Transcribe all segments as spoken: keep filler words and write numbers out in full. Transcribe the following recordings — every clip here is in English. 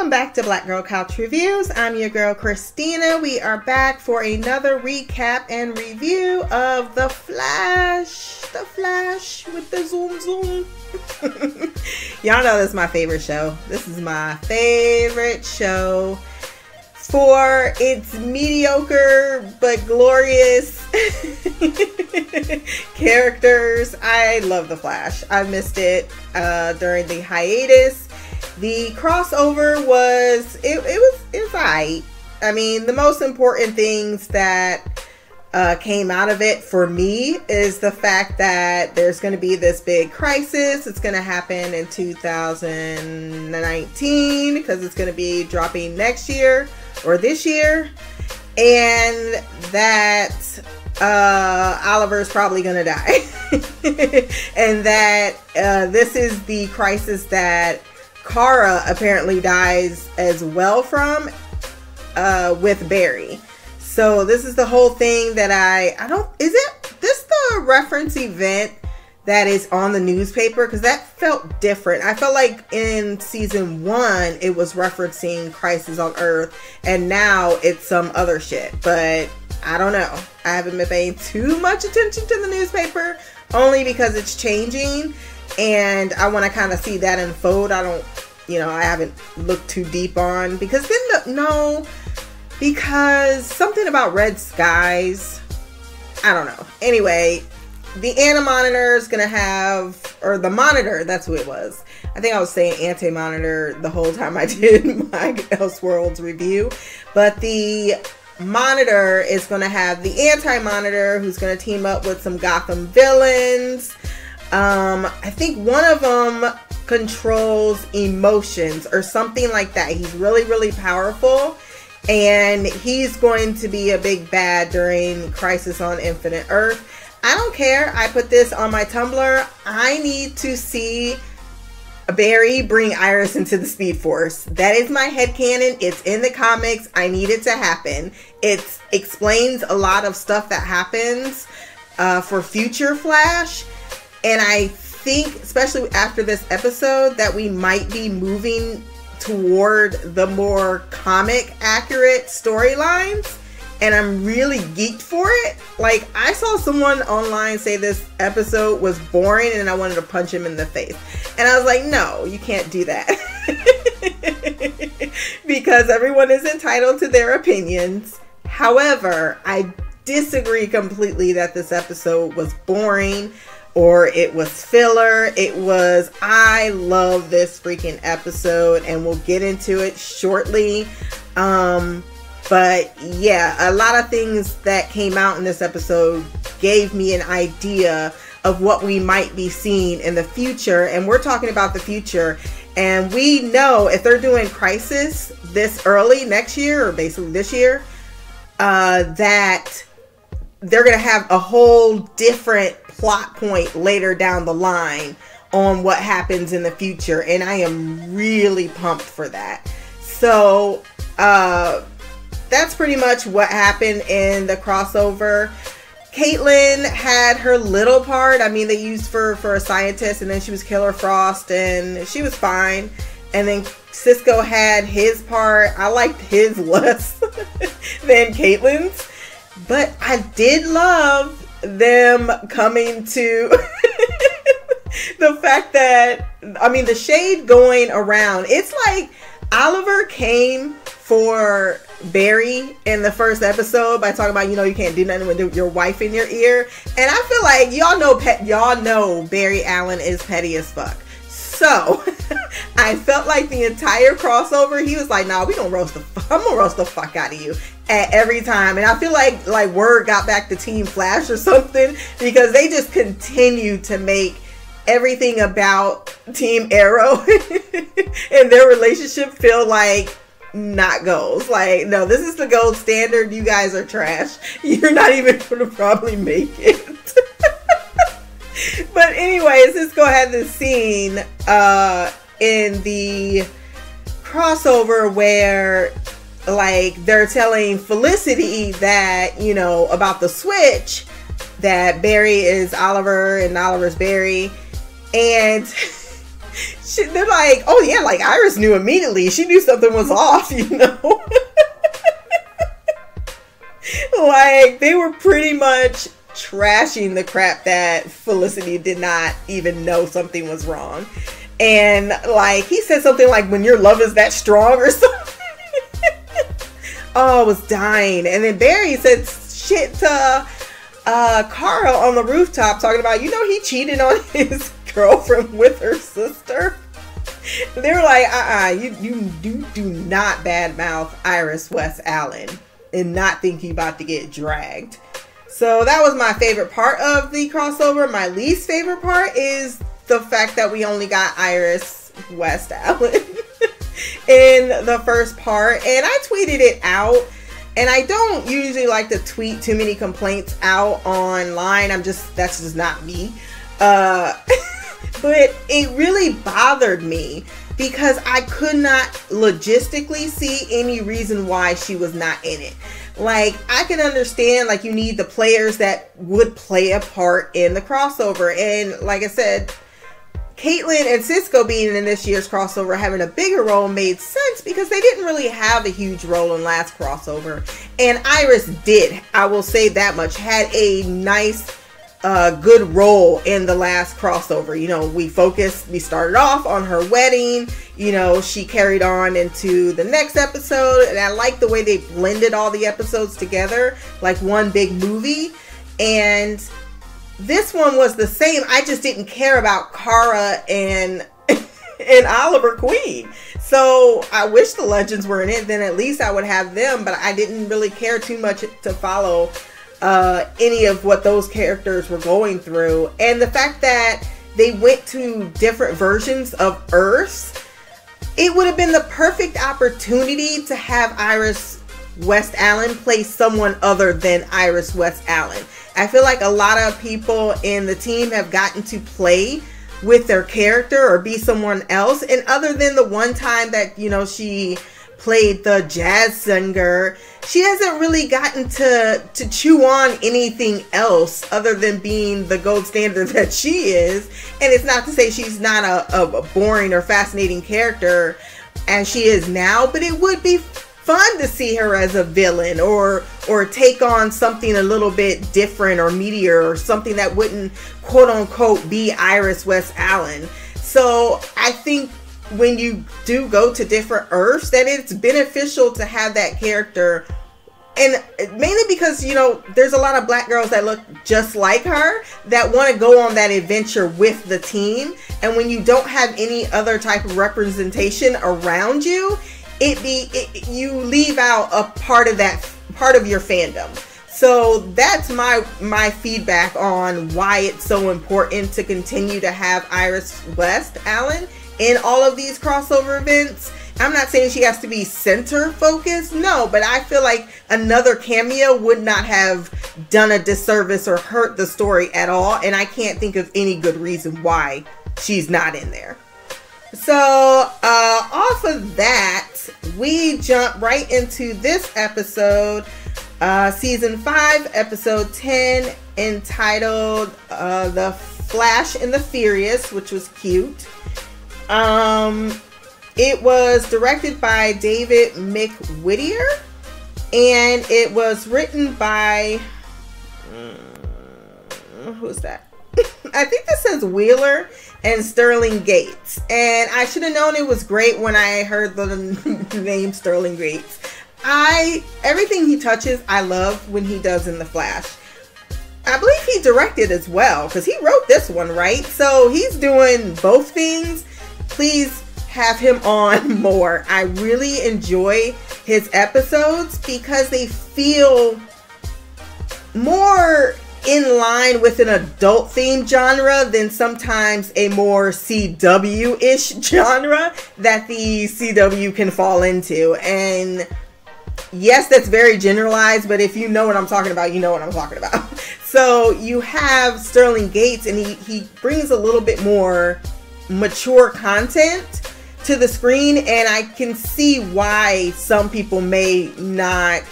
Welcome back to Black Girl Couch Reviews. I'm your girl Christina. We are back for another recap and review of The Flash. The Flash with the zoom zoom. Y'all know this is my favorite show. This is my favorite show for its mediocre but glorious characters. I love The Flash. I missed it uh, during the hiatus. The crossover was, it, it was, it was alright. I mean, the most important things that uh, came out of it for me is the fact that there's going to be this big crisis. It's going to happen in two thousand nineteen because it's going to be dropping next year or this year. And that uh, Oliver's probably going to die. And that uh, this is the crisis that Kara apparently dies as well from uh, with Barry. So this is the whole thing that I, I don't, is it this the reference event that is on the newspaper? Because that felt different. I felt like in season one, it was referencing Crisis on Earth and now it's some other shit. But I don't know. I haven't been paying too much attention to the newspaper only because it's changing. And I want to kind of see that unfold. I don't, you know, I haven't looked too deep on because then the, no, because something about red skies. I don't know. Anyway, the anti-monitor is going to have, or the monitor, that's who it was. I think I was saying anti-monitor the whole time I did my Elseworlds review. But the monitor is going to have the anti-monitor who's going to team up with some Gotham villains. Um, I think one of them controls emotions or something like that. He's really, really powerful and he's going to be a big bad during Crisis on Infinite Earth. I don't care. I put this on my Tumblr. I need to see Barry bring Iris into the Speed Force. That is my headcanon. It's in the comics. I need it to happen. It explains a lot of stuff that happens uh, for future Flash. And I think, especially after this episode, that we might be moving toward the more comic accurate storylines. And I'm really geeked for it. Like, I saw someone online say this episode was boring and I wanted to punch him in the face. And I was like, no, you can't do that. Because everyone is entitled to their opinions. However, I disagree completely that this episode was boring. Or it was filler. It was, I love this freaking episode and we'll get into it shortly. Um, but yeah, a lot of things that came out in this episode gave me an idea of what we might be seeing in the future. And we're talking about the future. And we know if they're doing Crisis this early next year, or basically this year, uh, that they're going to have a whole different plot point later down the line on what happens in the future, and I am really pumped for that. So uh that's pretty much what happened in the crossover. Caitlin had her little part. I mean, they used for for a scientist, and then she was Killer Frost and she was fine. And then Cisco had his part. I liked his less than Caitlin's, but I did love them coming to the fact that, I mean, the shade going around. It's like Oliver came for Barry in the first episode by talking about, you know, you can't do nothing with your wife in your ear. And I feel like y'all know, pet y'all know Barry Allen is petty as fuck. So I felt like the entire crossover, he was like, nah, we gonna roast the, I'm gonna roast the fuck out of you at every time. And I feel like like word got back to Team Flash or something, because they just continue to make everything about Team Arrow and their relationship feel like not goals. Like, no, this is the gold standard. You guys are trash. You're not even gonna probably make it. But anyways, let's go ahead and scene uh, in the crossover where, like, they're telling Felicity that, you know, about the switch, that Barry is Oliver and Oliver's Barry. And She, they're like, oh yeah, like Iris knew immediately. She knew something was off, you know? Like, they were pretty much trashing the crap that Felicity did not even know something was wrong. And, like, he said something like, when your love is that strong or something. Oh, I was dying. And then Barry said shit to uh, Kara on the rooftop, talking about, you know, he cheated on his girlfriend with her sister. They were like, uh-uh, you, you, you do not badmouth Iris West Allen and not think you about to get dragged. So that was my favorite part of the crossover. My least favorite part is the fact that we only got Iris West Allen in the first part. And I tweeted it out, and I don't usually like to tweet too many complaints out online. I'm just, that's just not me. Uh, but it really bothered me because I could not logistically see any reason why she was not in it. Like, I can understand, like, you need the players that would play a part in the crossover. And like I said, Caitlin and Cisco being in this year's crossover, having a bigger role, made sense because they didn't really have a huge role in last crossover. And Iris did, I will say that much, had a nice, uh, good role in the last crossover. You know, we focused, we started off on her wedding, you know, she carried on into the next episode. And I like the way they blended all the episodes together, like one big movie. And this one was the same. I just didn't care about Kara and and Oliver Queen. So I wish the Legends were in it, then at least I would have them, but I didn't really care too much to follow uh, any of what those characters were going through. And the fact that they went to different versions of Earths, it would have been the perfect opportunity to have Iris West Allen play someone other than Iris West Allen. I feel like a lot of people in the team have gotten to play with their character or be someone else. And other than the one time that, you know, she played the jazz singer, she hasn't really gotten to, to chew on anything else other than being the gold standard that she is. And it's not to say she's not a, a boring or fascinating character as she is now, but it would be fun to see her as a villain or or take on something a little bit different or meatier or something that wouldn't quote-unquote be Iris West Allen. So I think when you do go to different Earths, that it's beneficial to have that character, and mainly because, you know, there's a lot of black girls that look just like her that want to go on that adventure with the team. And when you don't have any other type of representation around you, It be it, you leave out a part of that part of your fandom. So that's my my feedback on why it's so important to continue to have Iris West Allen in all of these crossover events. I'm not saying she has to be center focused, no, but I feel like another cameo would not have done a disservice or hurt the story at all. And I can't think of any good reason why she's not in there. So uh, off of that, we jump right into this episode, uh, season five, episode ten, entitled uh, "The Flash and the Furious," which was cute. Um, it was directed by David McWhittier, and it was written by uh, who's that? I think this says Wheeler and Sterling Gates. And I should have known it was great when I heard the name Sterling Gates. I everything he touches, I love when he does in The Flash. I believe he directed as well, because he wrote this one, right? So he's doing both things. Please have him on more. I really enjoy his episodes because they feel more in line with an adult themed genre than sometimes a more C W-ish genre that the C W can fall into. And yes, that's very generalized, but if you know what I'm talking about, you know what I'm talking about. So you have Sterling Gates, and he, he brings a little bit more mature content to the screen, and I can see why some people may not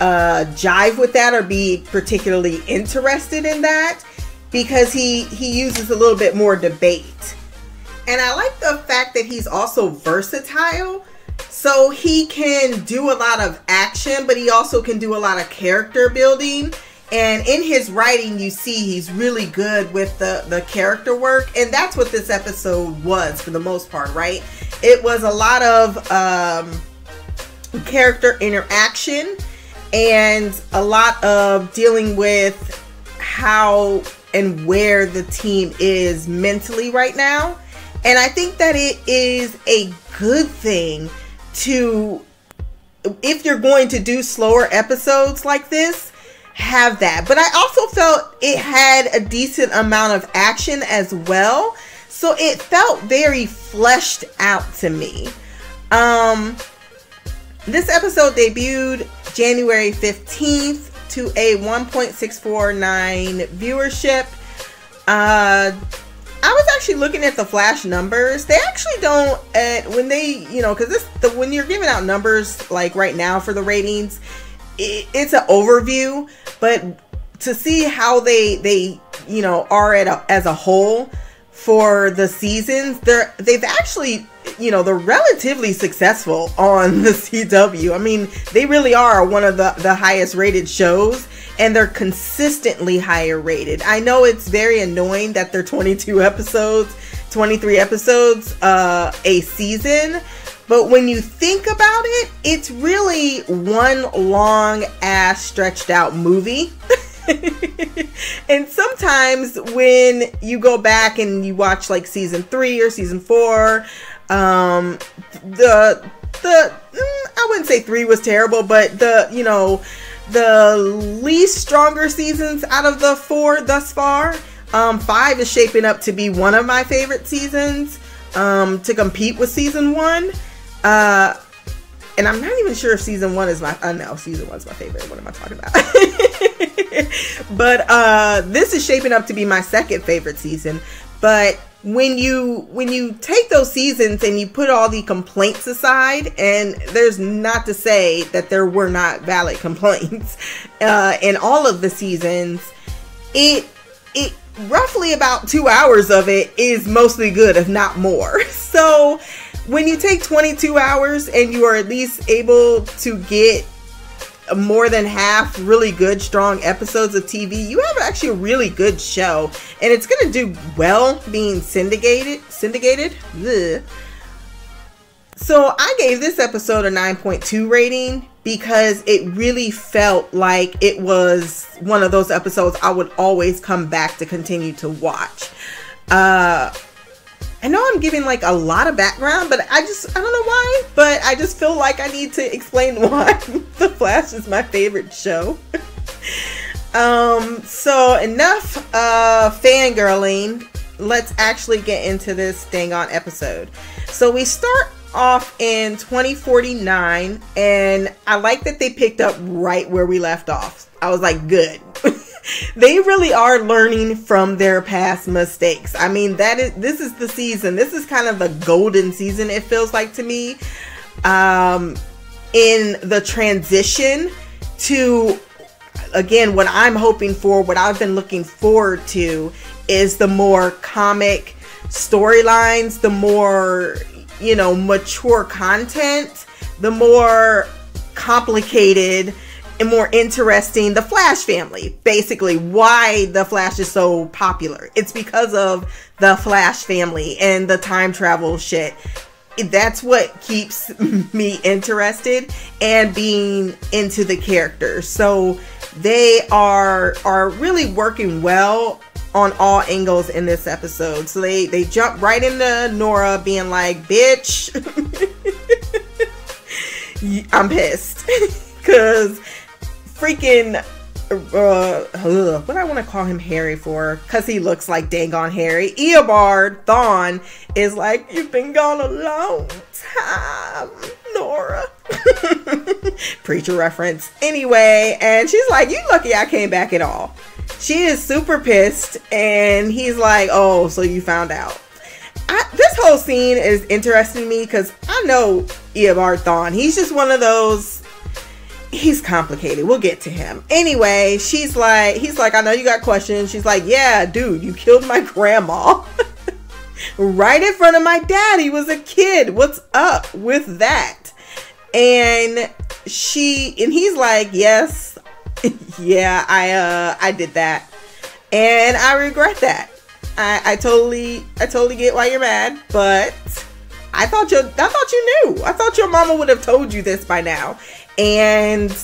uh jive with that or be particularly interested in that, because he he uses a little bit more debate. And I like the fact that he's also versatile. So he can do a lot of action, but he also can do a lot of character building. And in his writing, you see he's really good with the, the character work. And that's what this episode was for the most part, right? It was a lot of um, character interaction and a lot of dealing with how and where the team is mentally right now. And I think that it is a good thing to, if you're going to do slower episodes like this, have that. But I also felt it had a decent amount of action as well. So it felt very fleshed out to me. Um, this episode debuted January fifteenth to a one point six four nine viewership. Uh, I was actually looking at the Flash numbers. They actually don't, uh, when they, you know, because this, the, when you're giving out numbers like right now for the ratings, it, it's an overview. But to see how they, they, you know, are at a, as a whole for the seasons, they're they've actually, you know, they're relatively successful on the C W. I mean, they really are one of the the highest rated shows. And they're consistently higher rated. I know it's very annoying that they're twenty-two episodes, twenty-three episodes uh, a season. But when you think about it, it's really one long ass stretched out movie. And sometimes when you go back and you watch like season three or season four, um, the, the, I wouldn't say three was terrible, but the, you know, the least stronger seasons out of the four thus far. Um, five is shaping up to be one of my favorite seasons, um, to compete with season one. Uh, and I'm not even sure if season one is my, uh, no, season one's my favorite. What am I talking about? But, uh, this is shaping up to be my second favorite season. But when you, when you take those seasons and you put all the complaints aside, and there's not to say that there were not valid complaints uh, in all of the seasons, it, it roughly about two hours of it is mostly good, if not more. So when you take twenty-two hours and you are at least able to get more than half really good, strong episodes of T V, you have actually a really good show, and it's gonna do well being syndicated. Syndicated. Ugh. So I gave this episode a nine point two rating because it really felt like it was one of those episodes I would always come back to continue to watch. Uh, I know I'm giving like a lot of background, but I just, I don't know why, but I just feel like I need to explain why The Flash is my favorite show. um, so enough uh, fangirling. Let's actually get into this dang on episode. So we start off in twenty forty-nine, and I like that they picked up right where we left off. I was like, good. They really are learning from their past mistakes. I mean, that is, this is the season. This is kind of the golden season, it feels like to me, um, in the transition to, again, what I'm hoping for, what I've been looking forward to is the more comic storylines, the more, you know, mature content, the more complicated and more interesting the Flash family. Basically, why the Flash is so popular, it's because of the Flash family and the time travel shit. That's what keeps me interested and being into the characters. So they are are really working well on all angles in this episode. So they they jump right into Nora being like, bitch, I'm pissed, because freaking uh ugh, what I want to call him Harry for, because he looks like dang on Harry. Eobard Thawne is like, you've been gone a long time, Nora. Preacher reference. Anyway, and she's like, you lucky I came back at all. She is super pissed, and he's like, oh, so you found out. I, this whole scene is interesting to me because I know Eobard Thawne. He's just one of those, he's complicated. We'll get to him. Anyway, she's like, he's like, I know you got questions. She's like, yeah, dude, you killed my grandma. right in front of my dad. He was a kid. What's up with that? And she, and he's like, yes, yeah, I, uh, I did that. And I regret that. I, I totally, I totally get why you're mad, but I thought you, I thought you knew. I thought your mama would have told you this by now. And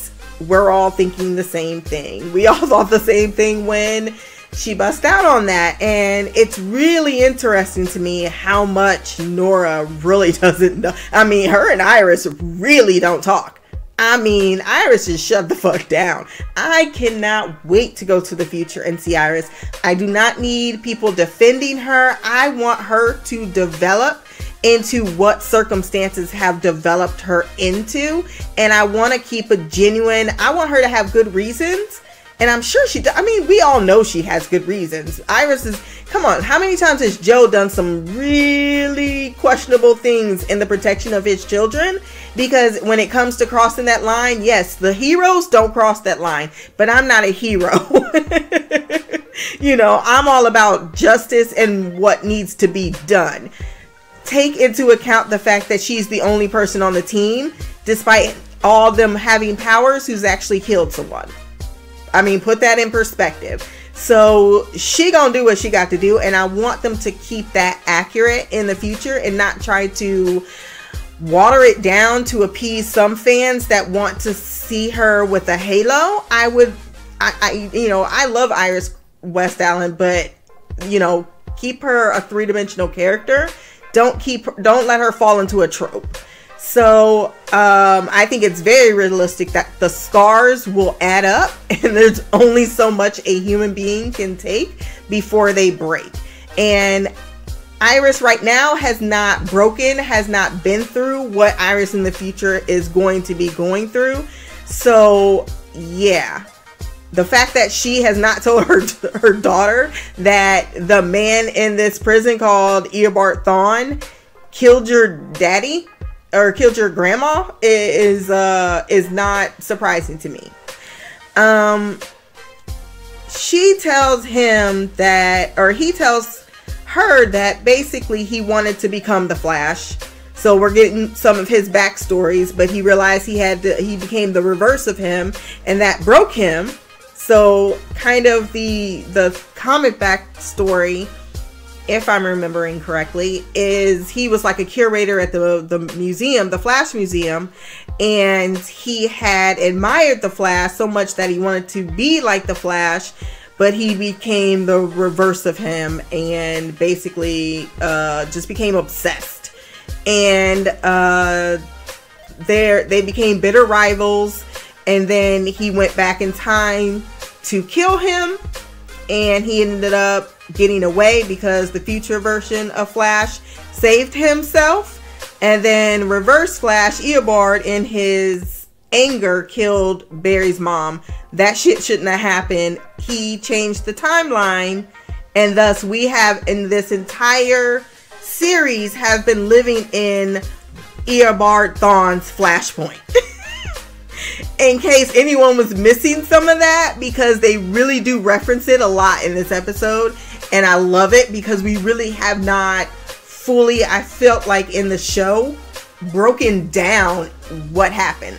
we're all thinking the same thing. We all thought the same thing when she bust out on that. And it's really interesting to me how much Nora really doesn't know. I mean, her and Iris really don't talk. I mean, Iris just shut the fuck down. I cannot wait to go to the future and see Iris. I do not need people defending her. I want her to develop into what circumstances have developed her into. And I want to keep a genuine, I want her to have good reasons. And I'm sure she, I mean, we all know she has good reasons. Iris is, come on, how many times has Joe done some really questionable things in the protection of his children? Because when it comes to crossing that line, yes, the heroes don't cross that line, but I'm not a hero. You know, I'm all about justice and what needs to be done. Take into account the fact that she's the only person on the team, despite all them having powers, who's actually killed someone. I mean, put that in perspective. So she gonna do what she got to do, and I want them to keep that accurate in the future and not try to water it down to appease some fans that want to see her with a halo. I would, I, I you know, I love Iris West Allen, but, you know, keep her a three-dimensional character. Don't keep, don't let her fall into a trope. So um, I think it's very realistic that the scars will add up, and there's only so much a human being can take before they break. And Iris right now has not broken, has not been through what Iris in the future is going to be going through. So yeah, the fact that she has not told her, her daughter that the man in this prison called Eobard Thawne killed your daddy, or killed your grandma, is uh is not surprising to me. Um she tells him that, or he tells her that basically he wanted to become the Flash. So we're getting some of his backstories, but he realized he had to, he became the reverse of him, and that broke him. So kind of the the comic backstory, if I'm remembering correctly, is he was like a curator at the, the museum, the Flash Museum, and he had admired the Flash so much that he wanted to be like the Flash, but he became the reverse of him and basically uh, just became obsessed. And uh, there they became bitter rivals, and then he went back in time to kill him, and he ended up getting away because the future version of Flash saved himself. And then Reverse Flash Eobard, in his anger, killed Barry's mom. That shit shouldn't have happened. He changed the timeline, and thus we have, in this entire series, have been living in Eobard Thawne's Flashpoint. In case anyone was missing some of that, because they really do reference it a lot in this episode. And I love it, because we really have not fully, I felt like in the show, broken down what happened.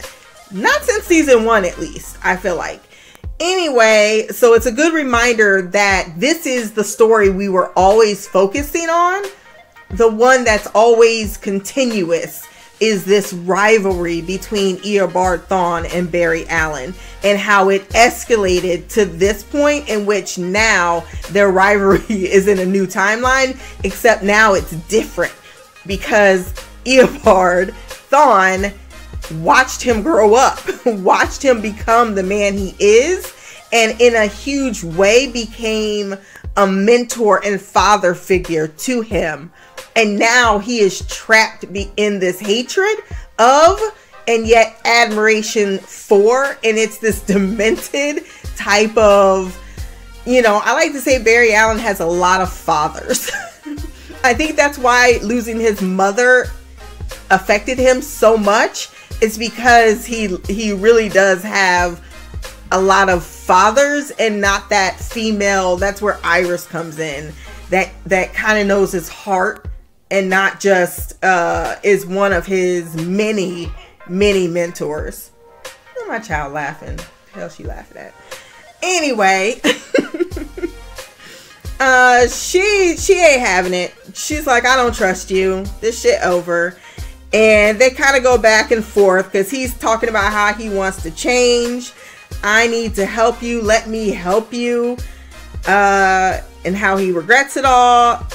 Not since season one, at least, I feel like. Anyway, so it's a good reminder that this is the story we were always focusing on. The one that's always continuous is this rivalry between Eobard Thawne and Barry Allen, and how it escalated to this point in which now their rivalry is in a new timeline, except now it's different, because Eobard Thawne watched him grow up, watched him become the man he is, and in a huge way became a mentor and father figure to him. And now he is trapped in this hatred of, and yet admiration for, and it's this demented type of, you know, I like to say Barry Allen has a lot of fathers. I think that's why losing his mother affected him so much. It's because he he really does have a lot of fathers, and not that female. That's where Iris comes in. that that kind of knows his heart and not just uh, is one of his many, many mentors. Look at my child laughing. The hell she laughing at? Anyway, uh, she she ain't having it. She's like, I don't trust you. This shit over. And they kind of go back and forth because he's talking about how he wants to change. I need to help you. Let me help you. Uh, and how he regrets it all.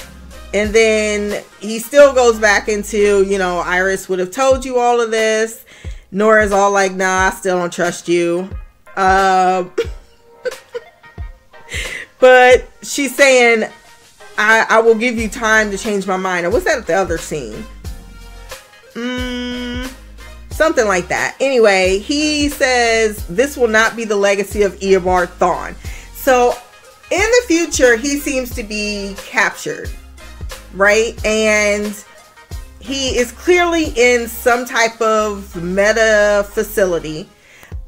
And then he still goes back into, you know, Iris would have told you all of this. Nora's all like, nah, I still don't trust you. Uh, but she's saying, I, I will give you time to change my mind. Or was that the other scene? Mm, something like that. Anyway, he says, this will not be the legacy of Eobard Thawne. So in the future, he seems to be captured. Right, and he is clearly in some type of meta facility.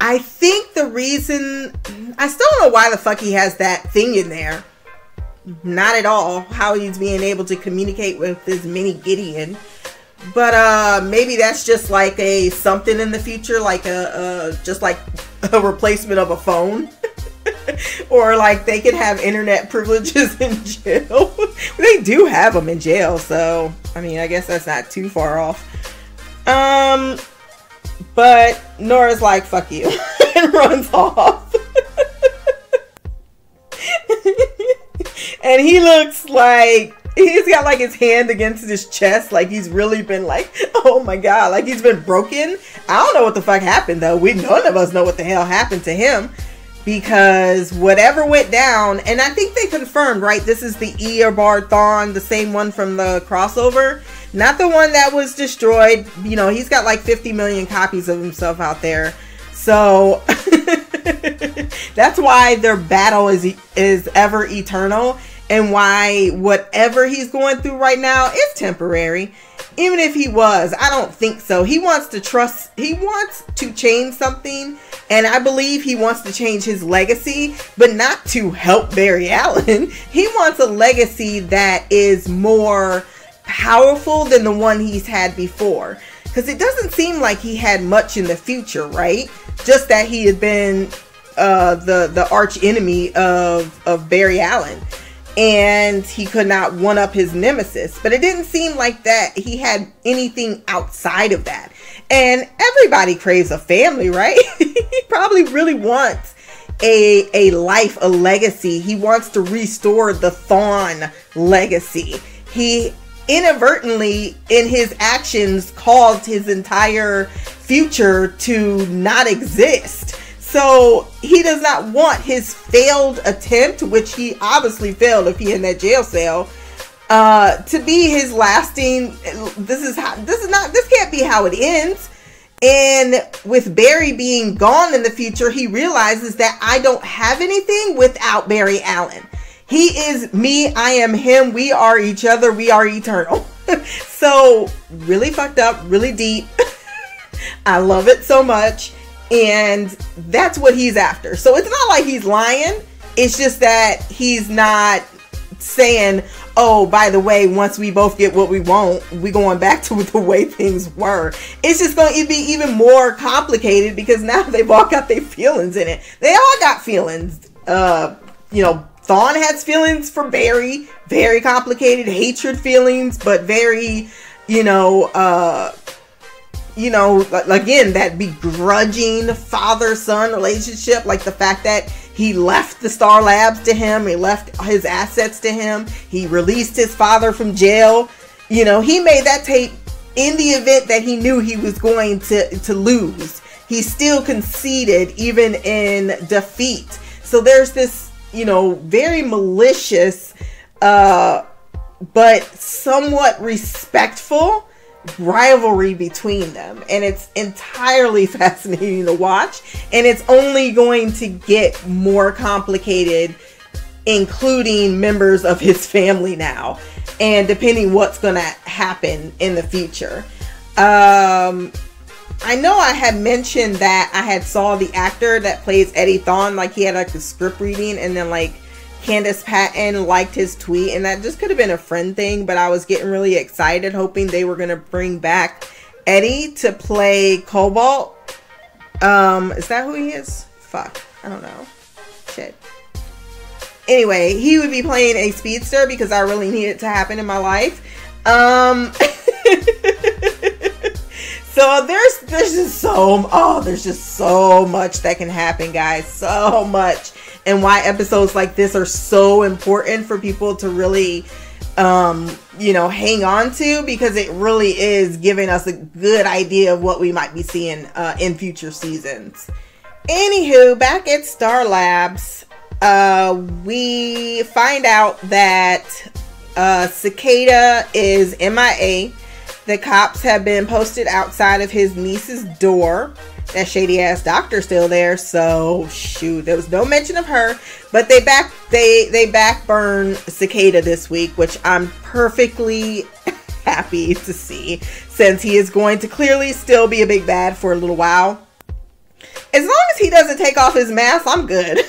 I think the reason, I still don't know why the fuck he has that thing in there. Not at all how he's being able to communicate with this mini Gideon, but uh maybe that's just like a something in the future, like a, a just like a replacement of a phone. Or like they could have internet privileges in jail. They do have them in jail, so I mean, I guess that's not too far off. Um, but Nora's like, "Fuck you," and runs off. And he looks like he's got like his hand against his chest, like he's really been like, "Oh my god," like he's been broken. I don't know what the fuck happened though. We none of us know what the hell happened to him. Because whatever went down, and I think they confirmed, right? This is the Eobard Thawne, the same one from the crossover, not the one that was destroyed. You know, he's got like fifty million copies of himself out there, so that's why their battle is is ever eternal, and why whatever he's going through right now is temporary. Even if he was, I don't think so. He wants to trust, he wants to change something, and I believe he wants to change his legacy, but not to help Barry Allen. He wants a legacy that is more powerful than the one he's had before, because it doesn't seem like he had much in the future, right? Just that he had been uh, the, the arch enemy of, of Barry Allen. And he could not one-up his nemesis, but it didn't seem like that he had anything outside of that. And everybody craves a family, right? He probably really wants a a life, a legacy. He wants to restore the Thawne legacy. He inadvertently in his actions caused his entire future to not exist. So he does not want his failed attempt, which he obviously failed if he in that jail cell, uh, to be his lasting. This is how, this is not, this can't be how it ends. And with Barry being gone in the future, he realizes that I don't have anything without Barry Allen. He is me. I am him. We are each other. We are eternal. So really fucked up, really deep. I love it so much. And that's what he's after. So it's not like he's lying. It's just that he's not saying, oh, by the way, once we both get what we want, we're going back to the way things were. It's just going to be even more complicated because now they've all got their feelings in it. They all got feelings. Uh, you know, Thawne has feelings for Barry. Very complicated hatred feelings, but very, you know, uh... you know, again, that begrudging father-son relationship, like the fact that he left the Star Labs to him, he left his assets to him, he released his father from jail. You know, he made that tape in the event that he knew he was going to, to lose. He still conceded even in defeat. So there's this, you know, very malicious, uh, but somewhat respectful rivalry between them, and it's entirely fascinating to watch, and it's only going to get more complicated, including members of his family now, and depending what's gonna happen in the future. um I know I had mentioned that I had saw the actor that plays Eddie Thawne, like he had like a script reading and then like Candace Patton liked his tweet, and that just could have been a friend thing, but I was getting really excited hoping they were going to bring back Eddie to play Cobalt. Um, is that who he is? Fuck. I don't know. Shit. Anyway, he would be playing a speedster because I really need it to happen in my life. Um, so there's, there's just so, oh, there's just so much that can happen, guys. So much. And why episodes like this are so important for people to really, um, you know, hang on to, because it really is giving us a good idea of what we might be seeing uh, in future seasons. Anywho, back at Star Labs, uh, we find out that uh, Cicada is M I A. The cops have been posted outside of his niece's door. That shady ass doctor's still there, so shoot, there was no mention of her. But they back they they backburn Cicada this week, which I'm perfectly happy to see, since he is going to clearly still be a big bad for a little while. As long as he doesn't take off his mask, I'm good.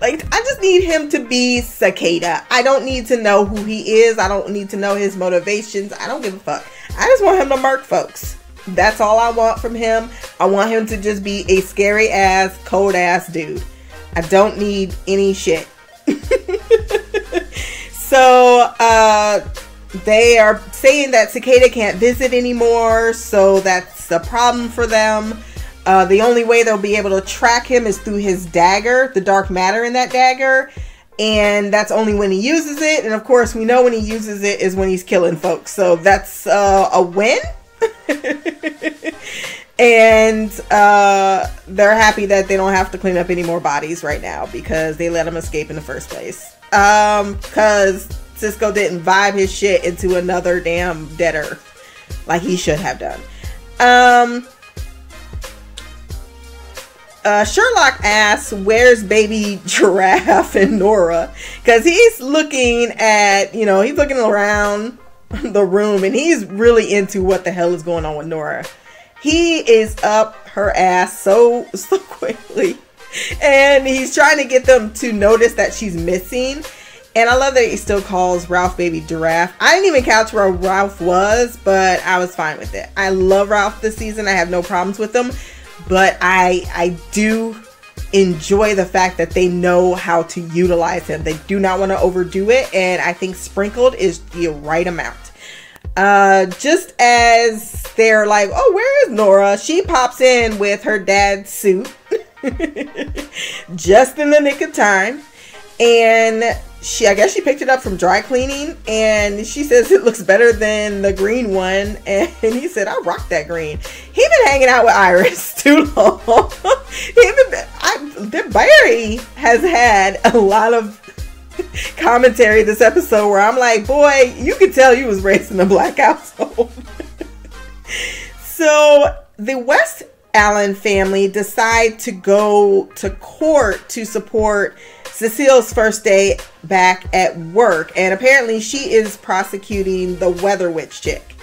Like, I just need him to be Cicada. I don't need to know who he is. I don't need to know his motivations. I don't give a fuck. I just want him to murk folks. That's all I want from him. I want him to just be a scary ass, cold ass dude. I don't need any shit. So, uh, they are saying that Cicada can't visit anymore, so that's a problem for them. Uh, the only way they'll be able to track him is through his dagger, the dark matter in that dagger. And that's only when he uses it. And of course, we know when he uses it is when he's killing folks. So that's uh, a win. And uh, they're happy that they don't have to clean up any more bodies right now, because they let him escape in the first place. Um, because Cisco didn't vibe his shit into another damn debtor like he should have done. Um... Uh, Sherloque asks, where's baby Giraffe and Nora? Because he's looking at, you know, he's looking around the room, and he's really into what the hell is going on with Nora. He is up her ass so, so quickly. And he's trying to get them to notice that she's missing. And I love that he still calls Ralph baby Giraffe. I didn't even catch where Ralph was, but I was fine with it. I love Ralph this season. I have no problems with him. But I I do enjoy the fact that they know how to utilize him. They do not want to overdo it, and I think sprinkled is the right amount. Uh, just as they're like, oh, where is Nora? She pops in with her dad's suit just in the nick of time. And she, I guess she picked it up from dry cleaning, and she says it looks better than the green one. And he said, I rock that green. He been hanging out with Iris too long. Even I, Barry has had a lot of commentary this episode where I'm like, boy, you could tell you was raised in a black household. So the West Allen family decide to go to court to support Cecile's first day back at work, and apparently she is prosecuting the Weather Witch chick.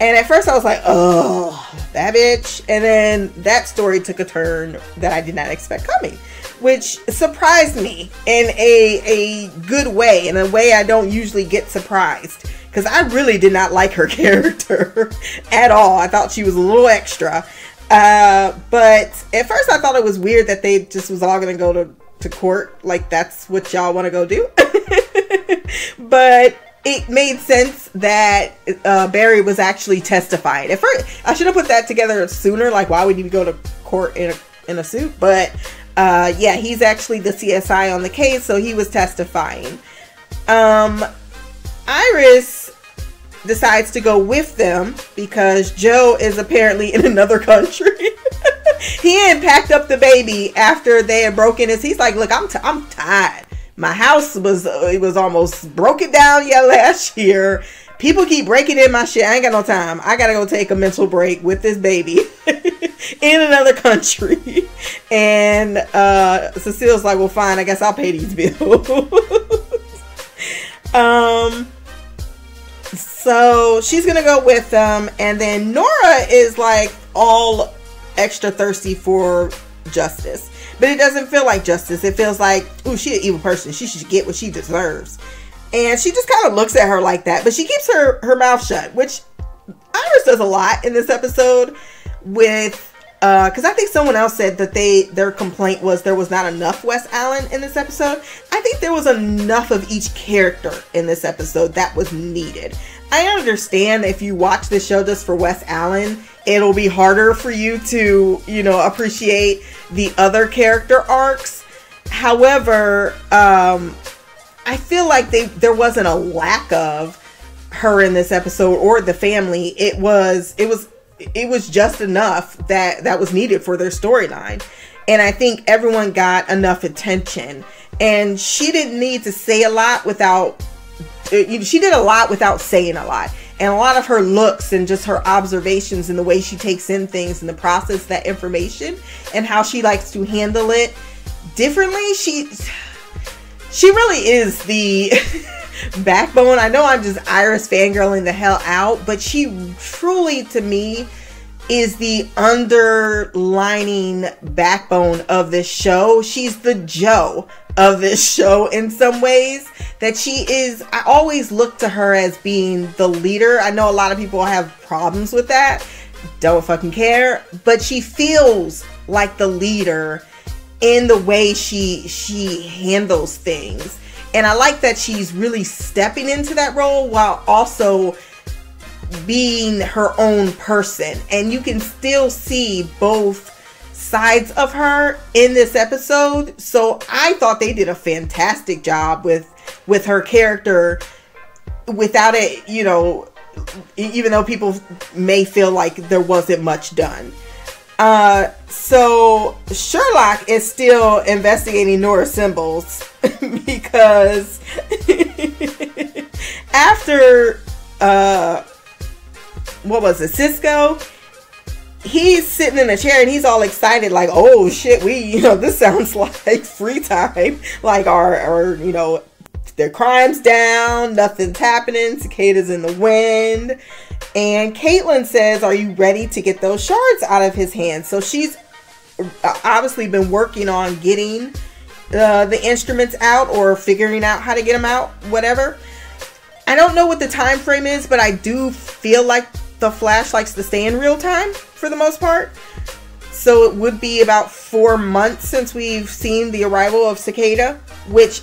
And at first I was like, oh, that bitch. And then that story took a turn that I did not expect coming, which surprised me in a a good way, in a way I don't usually get surprised, because I really did not like her character at all. I thought she was a little extra. Uh, but at first I thought it was weird that they just was all gonna go to to court, like that's what y'all want to go do. But it made sense that uh, Barry was actually testifying. At first I should have put that together sooner, like why would you go to court in a, in a suit? But uh, yeah, he's actually the C S I on the case, so he was testifying. um, Iris decides to go with them because Joe is apparently in another country. He had packed up the baby after they had broken his. He's like, look, I'm, t I'm tired. My house was, uh, it was almost broken down yeah last year. People keep breaking in my shit. I ain't got no time. I got to go take a mental break with this baby in another country. And uh, Cecile's like, well, fine, I guess I'll pay these bills. um... So she's going to go with them. And then Nora is like all extra thirsty for justice. But it doesn't feel like justice. It feels like, ooh, she an evil person. She should get what she deserves. And she just kind of looks at her like that. But she keeps her, her mouth shut, which Iris does a lot in this episode with... Because uh, I think someone else said that they their complaint was there was not enough West Allen in this episode. I think there was enough of each character in this episode that was needed. I understand if you watch this show just for West Allen, it'll be harder for you to, you know, appreciate the other character arcs. However, um, I feel like they there wasn't a lack of her in this episode or the family. It was it was. It was just enough that that was needed for their storyline. And I think everyone got enough attention, and she didn't need to say a lot without, she did a lot without saying a lot. And a lot of her looks and just her observations and the way she takes in things and the process, that information and how she likes to handle it differently. She, she really is the backbone. I know I'm just Iris fangirling the hell out, but she truly, to me, is the underlining backbone of this show. She's the Joe of this show in some ways, that she is. I always look to her as being the leader. I know a lot of people have problems with that. Don't fucking care. But she feels like the leader in the way she she handles things. And I like that she's really stepping into that role while also being her own person. And you can still see both sides of her in this episode. So I thought they did a fantastic job with with her character without it, you know, even though people may feel like there wasn't much done. Uh, so Sherloque is still investigating Nora's symbols because after, uh, what was it? Cisco, he's sitting in a chair and he's all excited. Like, oh shit, we, you know, this sounds like free time. Like our, our, you know, their crime's down, nothing's happening. Cicadas in the wind. And Caitlin says, are you ready to get those shards out of his hands? So she's obviously been working on getting uh, the instruments out or figuring out how to get them out, whatever. I don't know what the time frame is, but I do feel like the Flash likes to stay in real time for the most part. So it would be about four months since we've seen the arrival of Cicada, which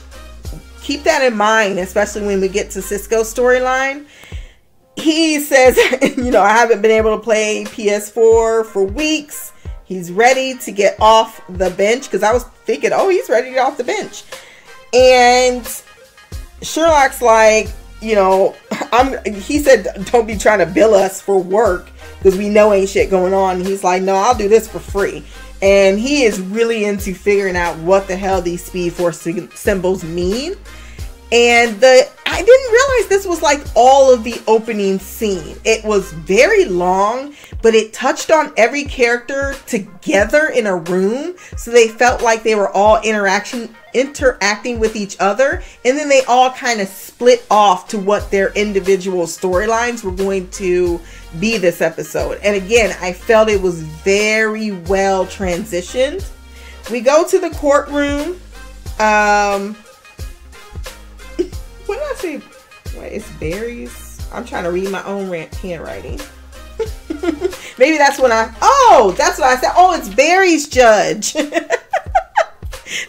keep that in mind, especially when we get to Cisco's storyline. He says, you know, I haven't been able to play P S four for weeks. He's ready to get off the bench. Because I was thinking, oh, he's ready to get off the bench. And Sherloque's like, you know, I'm. he said, don't be trying to bill us for work because we know ain't shit going on. And he's like, no, I'll do this for free. And he is really into figuring out what the hell these Speed Force symbols mean. And the I didn't realize this was like all of the opening scene. It was very long, but it touched on every character together in a room. So they felt like they were all interaction, interacting with each other. And then they all kind of split off to what their individual storylines were going to be this episode. And again, I felt it was very well transitioned. We go to the courtroom. Um... What did I say? What is Barry's? I'm trying to read my own rant handwriting. Maybe that's when I... Oh, that's what I said. Oh, it's Barry's judge. The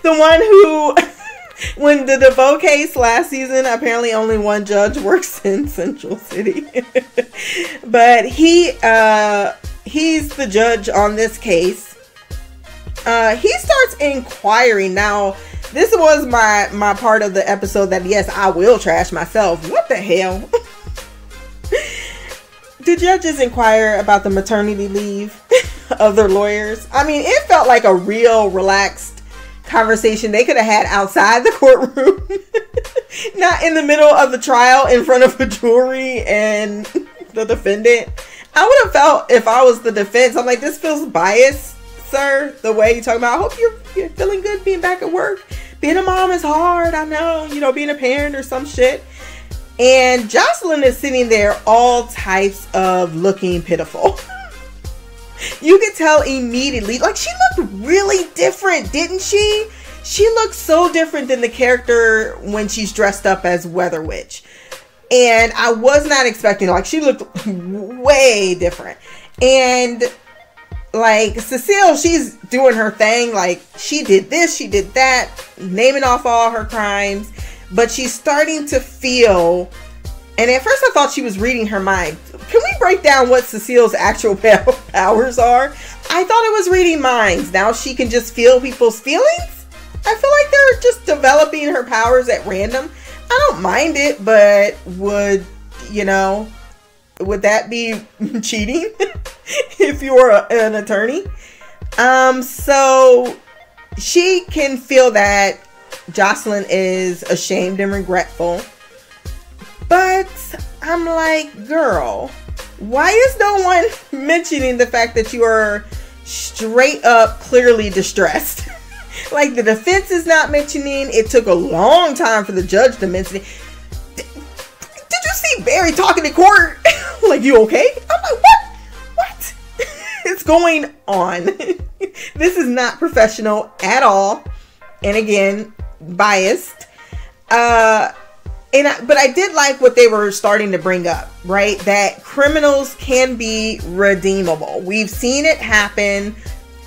one who, when the DeVoe case last season, apparently only one judge works in Central City. But he, uh, he's the judge on this case. Uh, he starts inquiring now. This was my, my part of the episode that, yes, I will trash myself. What the hell? Do judges inquire about the maternity leave of their lawyers? I mean, it felt like a real relaxed conversation they could have had outside the courtroom. Not in the middle of the trial in front of a jury and the defendant. I would have felt if I was the defense, I'm like, this feels biased, sir, the way you're talking about. I hope you're, you're feeling good being back at work. Being a mom is hard. I know, you know, being a parent or some shit. And Jocelyn is sitting there all types of looking pitiful. You could tell immediately, like, she looked really different, didn't she? She looks so different than the character when she's dressed up as Weather Witch. And I was not expecting, like, she looked way different. And like Cecile, she's doing her thing. Like, she did this, she did that, naming off all her crimes. But she's starting to feel, and at first I thought she was reading her mind. Can we break down what Cecile's actual powers are? I thought it was reading minds. Now she can just feel people's feelings? I feel like they're just developing her powers at random. I don't mind it, but would, you know, would that be cheating if you were a, an attorney? Um, so she can feel that Jocelyn is ashamed and regretful. But I'm like, girl, why is no one mentioning the fact that you are straight up clearly distressed? Like, the defense is not mentioning. It took a long time for the judge to mention it. Did, did you see Barry talking to court? Like, you okay? I'm like, what? What? It's going on. This is not professional at all. And again, biased. Uh, and I, but I did like what they were starting to bring up, right? That criminals can be redeemable. We've seen it happen.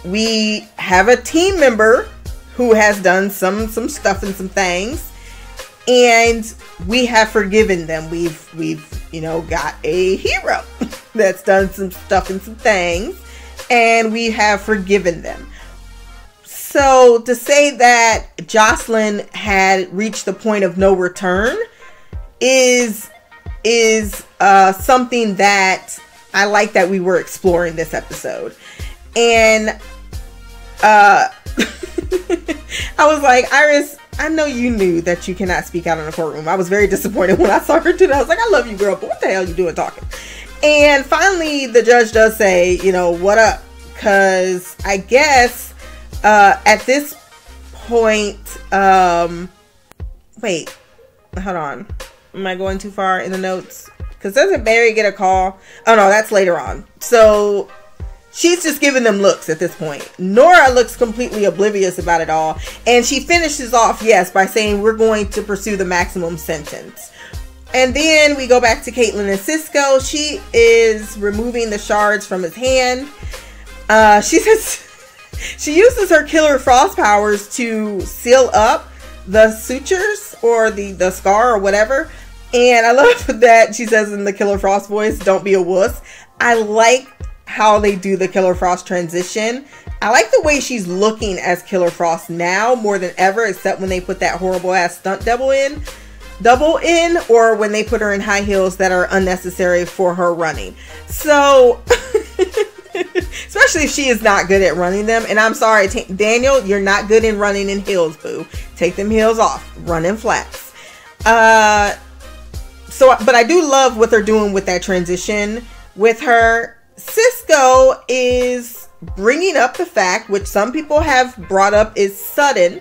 We have a team member who has done some some stuff and some things, and we have forgiven them. We've we've you know, got a hero that's done some stuff and some things, and we have forgiven them. So to say that Jocelyn had reached the point of no return is is uh, something that I like that we were exploring this episode. And uh I was like, Iris, I know you knew that you cannot speak out in the courtroom. I was very disappointed when I saw her do that. I was like, I love you, girl, but what the hell are you doing talking? And finally the judge does say, you know, what up? Because I guess uh at this point, um wait, hold on, am I going too far in the notes? Because doesn't Barry get a call? Oh no, that's later on. So she's just giving them looks at this point. Nora looks completely oblivious about it all. And she finishes off, yes, by saying, we're going to pursue the maximum sentence. And then we go back to Caitlin and Cisco. She is removing the shards from his hand. Uh, she says she uses her Killer Frost powers to seal up the sutures or the, the scar or whatever. And I love that she says in the Killer Frost voice, don't be a wuss. I like how they do the Killer Frost transition. I like the way she's looking as Killer Frost now more than ever, except when they put that horrible ass stunt double in, double in, or when they put her in high heels that are unnecessary for her running. So, especially if she is not good at running them. And I'm sorry, Daniel, you're not good in running in heels, boo. Take them heels off, run in flats. Uh, so, but I do love what they're doing with that transition with her. Cisco is bringing up the fact, which some people have brought up is sudden,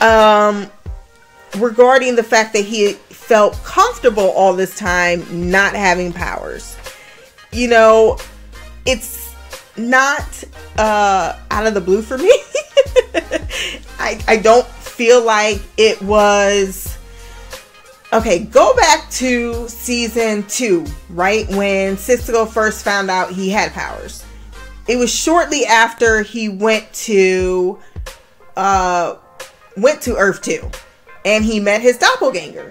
um, regarding the fact that he felt comfortable all this time not having powers. You know, it's not uh, out of the blue for me. I, I don't feel like it was... Okay, go back to season two, right? When Cisco first found out he had powers. It was shortly after he went to uh, went to Earth two. And he met his doppelganger.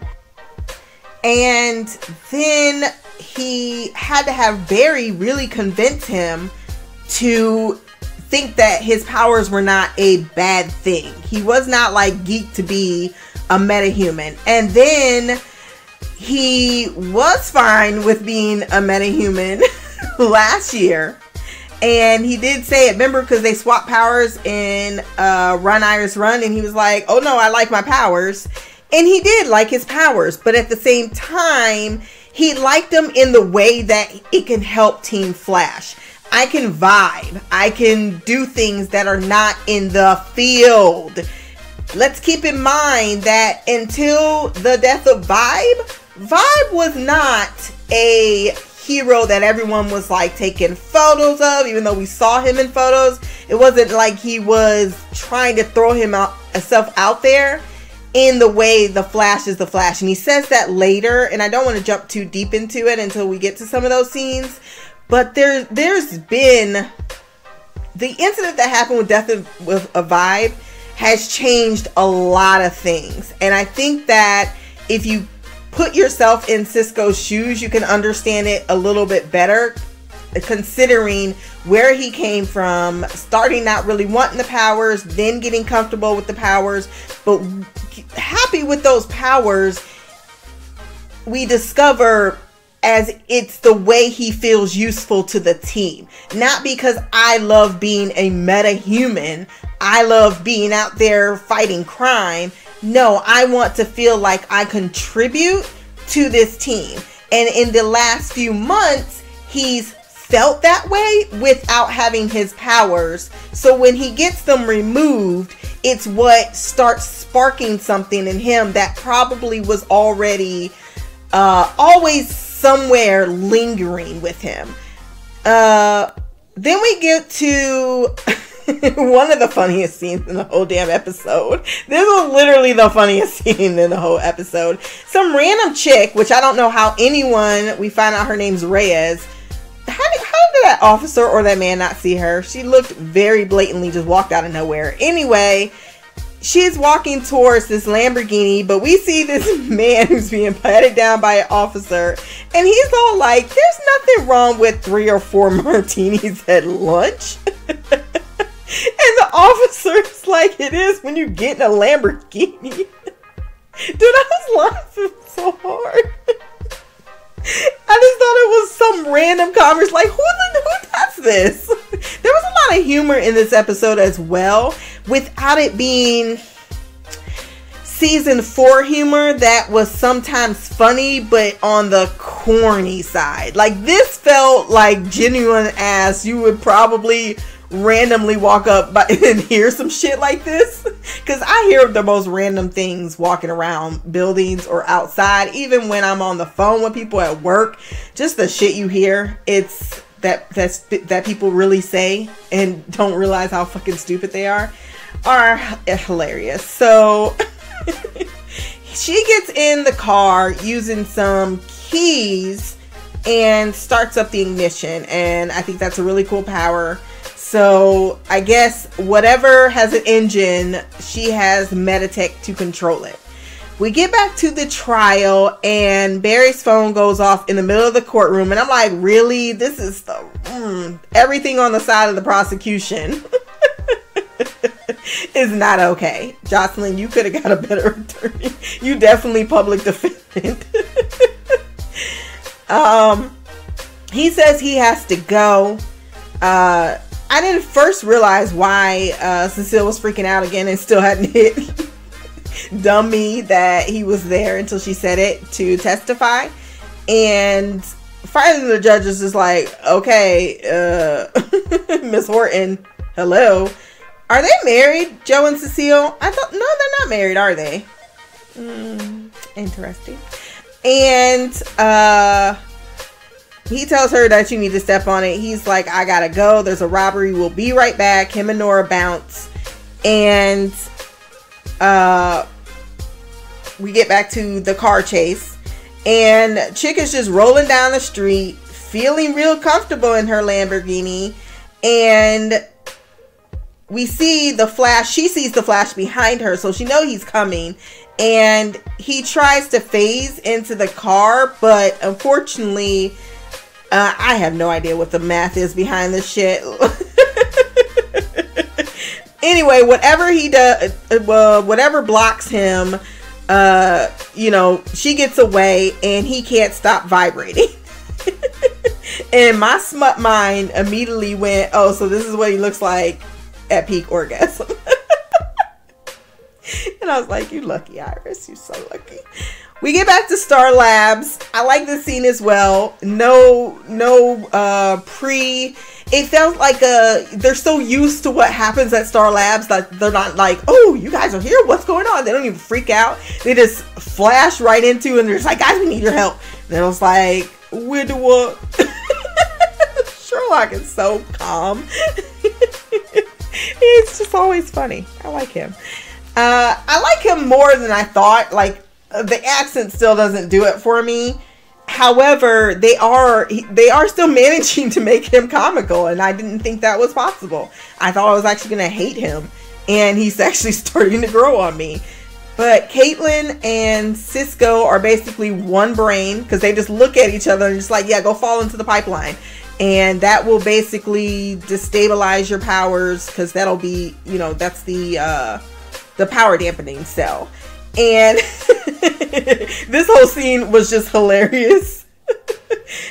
And then he had to have Barry really convince him to think that his powers were not a bad thing. He was not like geeked to be a metahuman. And then he was fine with being a metahuman last year. And he did say it, remember, because they swapped powers in uh, Run Iris Run. And he was like, oh no, I like my powers. And he did like his powers. But at the same time, he liked them in the way that it can help Team Flash. I can vibe. I can do things that are not in the field. Let's keep in mind that until the death of Vibe, Vibe was not a hero that everyone was like taking photos of, even though we saw him in photos. It wasn't like he was trying to throw him out, himself out there in the way the Flash is the Flash. And he says that later, and I don't want to jump too deep into it until we get to some of those scenes. But there, there's been... the incident that happened with Death of, with a Vibe has changed a lot of things. And I think that if you put yourself in Cisco's shoes, you can understand it a little bit better, considering where he came from, starting not really wanting the powers, then getting comfortable with the powers, but happy with those powers. We discover as it's the way he feels useful to the team. Not because I love being a meta-human, I love being out there fighting crime. No, I want to feel like I contribute to this team. And in the last few months, he's felt that way without having his powers. So when he gets them removed, it's what starts sparking something in him that probably was already uh, always somewhere lingering with him. Uh, then we get to one of the funniest scenes in the whole damn episode. This was literally the funniest scene in the whole episode. Some random chick, which I don't know how anyone, we find out her name's Reyes. How did, how did that officer or that man not see her? She looked very blatantly just walked out of nowhere. Anyway, she's walking towards this Lamborghini, but we see this man who's being patted down by an officer, and he's all like, there's nothing wrong with three or four martinis at lunch. And the officer's like, it is when you get in a Lamborghini. Dude, I was laughing so hard. I just thought it was some random conversation. Like, who, who does this? There was a lot of humor in this episode as well, without it being season four humor that was sometimes funny, but on the corny side. Like, this felt like genuine ass. You would probably randomly walk up by and hear some shit like this, because I hear the most random things walking around buildings or outside, even when I'm on the phone with people at work. Just the shit you hear, it's that that's that people really say and don't realize how fucking stupid they are are hilarious. So she gets in the car using some keys and starts up the ignition, and I think that's a really cool power. So I guess whatever has an engine, she has Meditech to control it. We get back to the trial, and Barry's phone goes off in the middle of the courtroom, and I'm like, really? This is the mm, everything on the side of the prosecution is not okay. Jocelyn, you could have got a better attorney. You definitely public defendant. um, he says he has to go. Uh, I didn't first realize why uh, Cecile was freaking out again and still hadn't hit dummy that he was there until she said it to testify. And finally the judge is just like, okay, uh, Miss Horton, hello. Are they married, Joe and Cecile? I thought, no, they're not married, are they? Mm, interesting. And, uh... he tells her that you need to step on it. He's like, I gotta go. There's a robbery. We'll be right back. Him and Nora bounce. And uh, we get back to the car chase. And chick is just rolling down the street, feeling real comfortable in her Lamborghini. And we see the Flash. She sees the Flash behind her, so she knows he's coming. And he tries to phase into the car, but unfortunately... Uh, I have no idea what the math is behind this shit. Anyway, whatever he does, uh, whatever blocks him, uh, you know, she gets away and he can't stop vibrating. And my smut mind immediately went, oh, so this is what he looks like at peak orgasm. And I was like, you lucky, Iris. You're so lucky. We get back to Star Labs. I like this scene as well. No, no uh, pre. It felt like a, they're so used to what happens at Star Labs that they're not like, oh, you guys are here. What's going on? They don't even freak out. They just flash right into, and they're just like, guys, we need your help. And it was like, widower. Sherloque is so calm. He's just always funny. I like him. Uh, I like him more than I thought. Like, the accent still doesn't do it for me. However, they are they are still managing to make him comical, and I didn't think that was possible. I thought I was actually going to hate him, and he's actually starting to grow on me. But Caitlin and Cisco are basically one brain, because they just look at each other and just like, yeah, go fall into the pipeline. And that will basically destabilize your powers, because that'll be, you know, that's the uh, the power dampening cell. And this whole scene was just hilarious,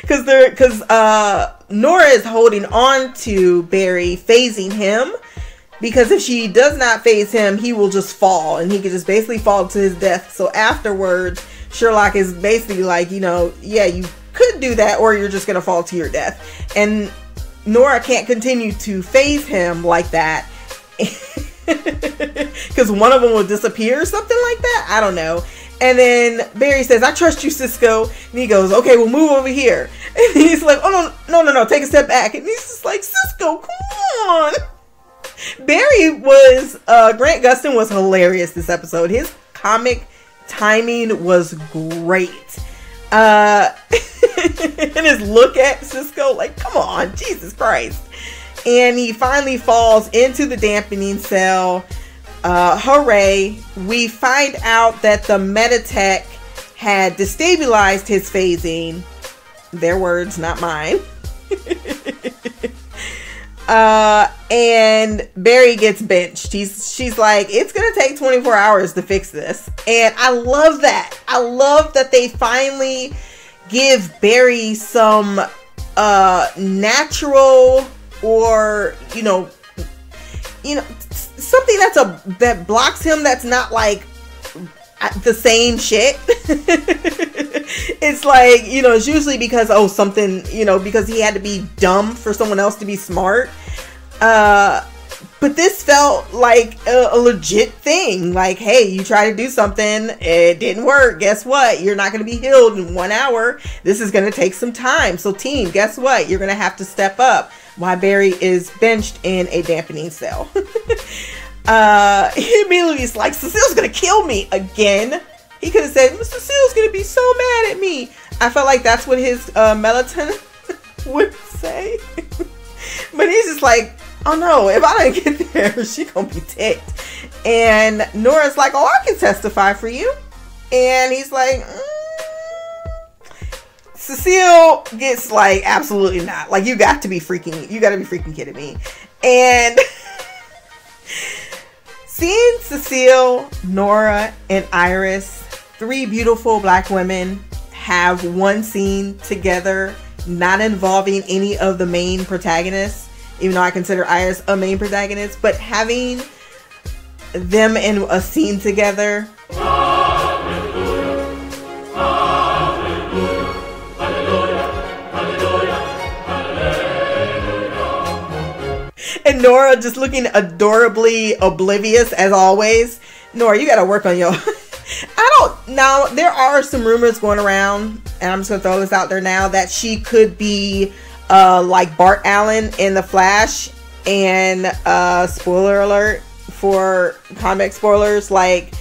because they're because uh, Nora is holding on to Barry, phasing him, because if she does not phase him, he will just fall, and he could just basically fall to his death. So afterwards, Sherloque is basically like, you know, yeah, you could do that, or you're just gonna fall to your death. And Nora can't continue to phase him like that, because one of them will disappear or something like that, I don't know. And then Barry says, I trust you, Cisco. And he goes, okay, we'll move over here. And he's like, oh no, no, no, no, take a step back. And he's just like, Cisco, come on. Barry was uh Grant Gustin was hilarious this episode. His comic timing was great. Uh and his look at Cisco, like, come on, Jesus Christ. And he finally falls into the dampening cell. Uh hooray. We find out that the Meditech had destabilized his phasing. Their words, not mine. Uh, and Barry gets benched. He's, she's like, it's gonna take twenty-four hours to fix this. And I love that. I love that they finally give Barry some, uh, natural or, you know, you know, something that's a, that blocks him. That's not like the same shit. It's like, you know, it's usually because, oh, something, you know, because he had to be dumb for someone else to be smart. Uh, but this felt like a, a legit thing. Like, hey, you try to do something, it didn't work. Guess what? You're not going to be healed in one hour. This is going to take some time. So team, guess what? You're going to have to step up. Why Barry is benched in a dampening cell. Uh, he immediately is like, Cecile's going to kill me again. He could have said, Mister Seal's gonna be so mad at me. I felt like that's what his uh, melatonin would say. But he's just like, oh no, if I don't get there, she gonna be ticked. And Nora's like, oh, I can testify for you. And he's like, mm. Cecile gets like, absolutely not. Like, you got to be freaking, you got to be freaking kidding me. And seeing Cecile, Nora, and Iris, three beautiful black women, have one scene together, not involving any of the main protagonists, even though I consider Iris a main protagonist, but having them in a scene together. Hallelujah. Hallelujah. Hallelujah. Hallelujah. Hallelujah. And Nora just looking adorably oblivious as always. Nora, you gotta work on your... I don't know. There are some rumors going around, and I'm just going to throw this out there now, that she could be uh, like Bart Allen in The Flash. And uh, spoiler alert for comic spoilers, like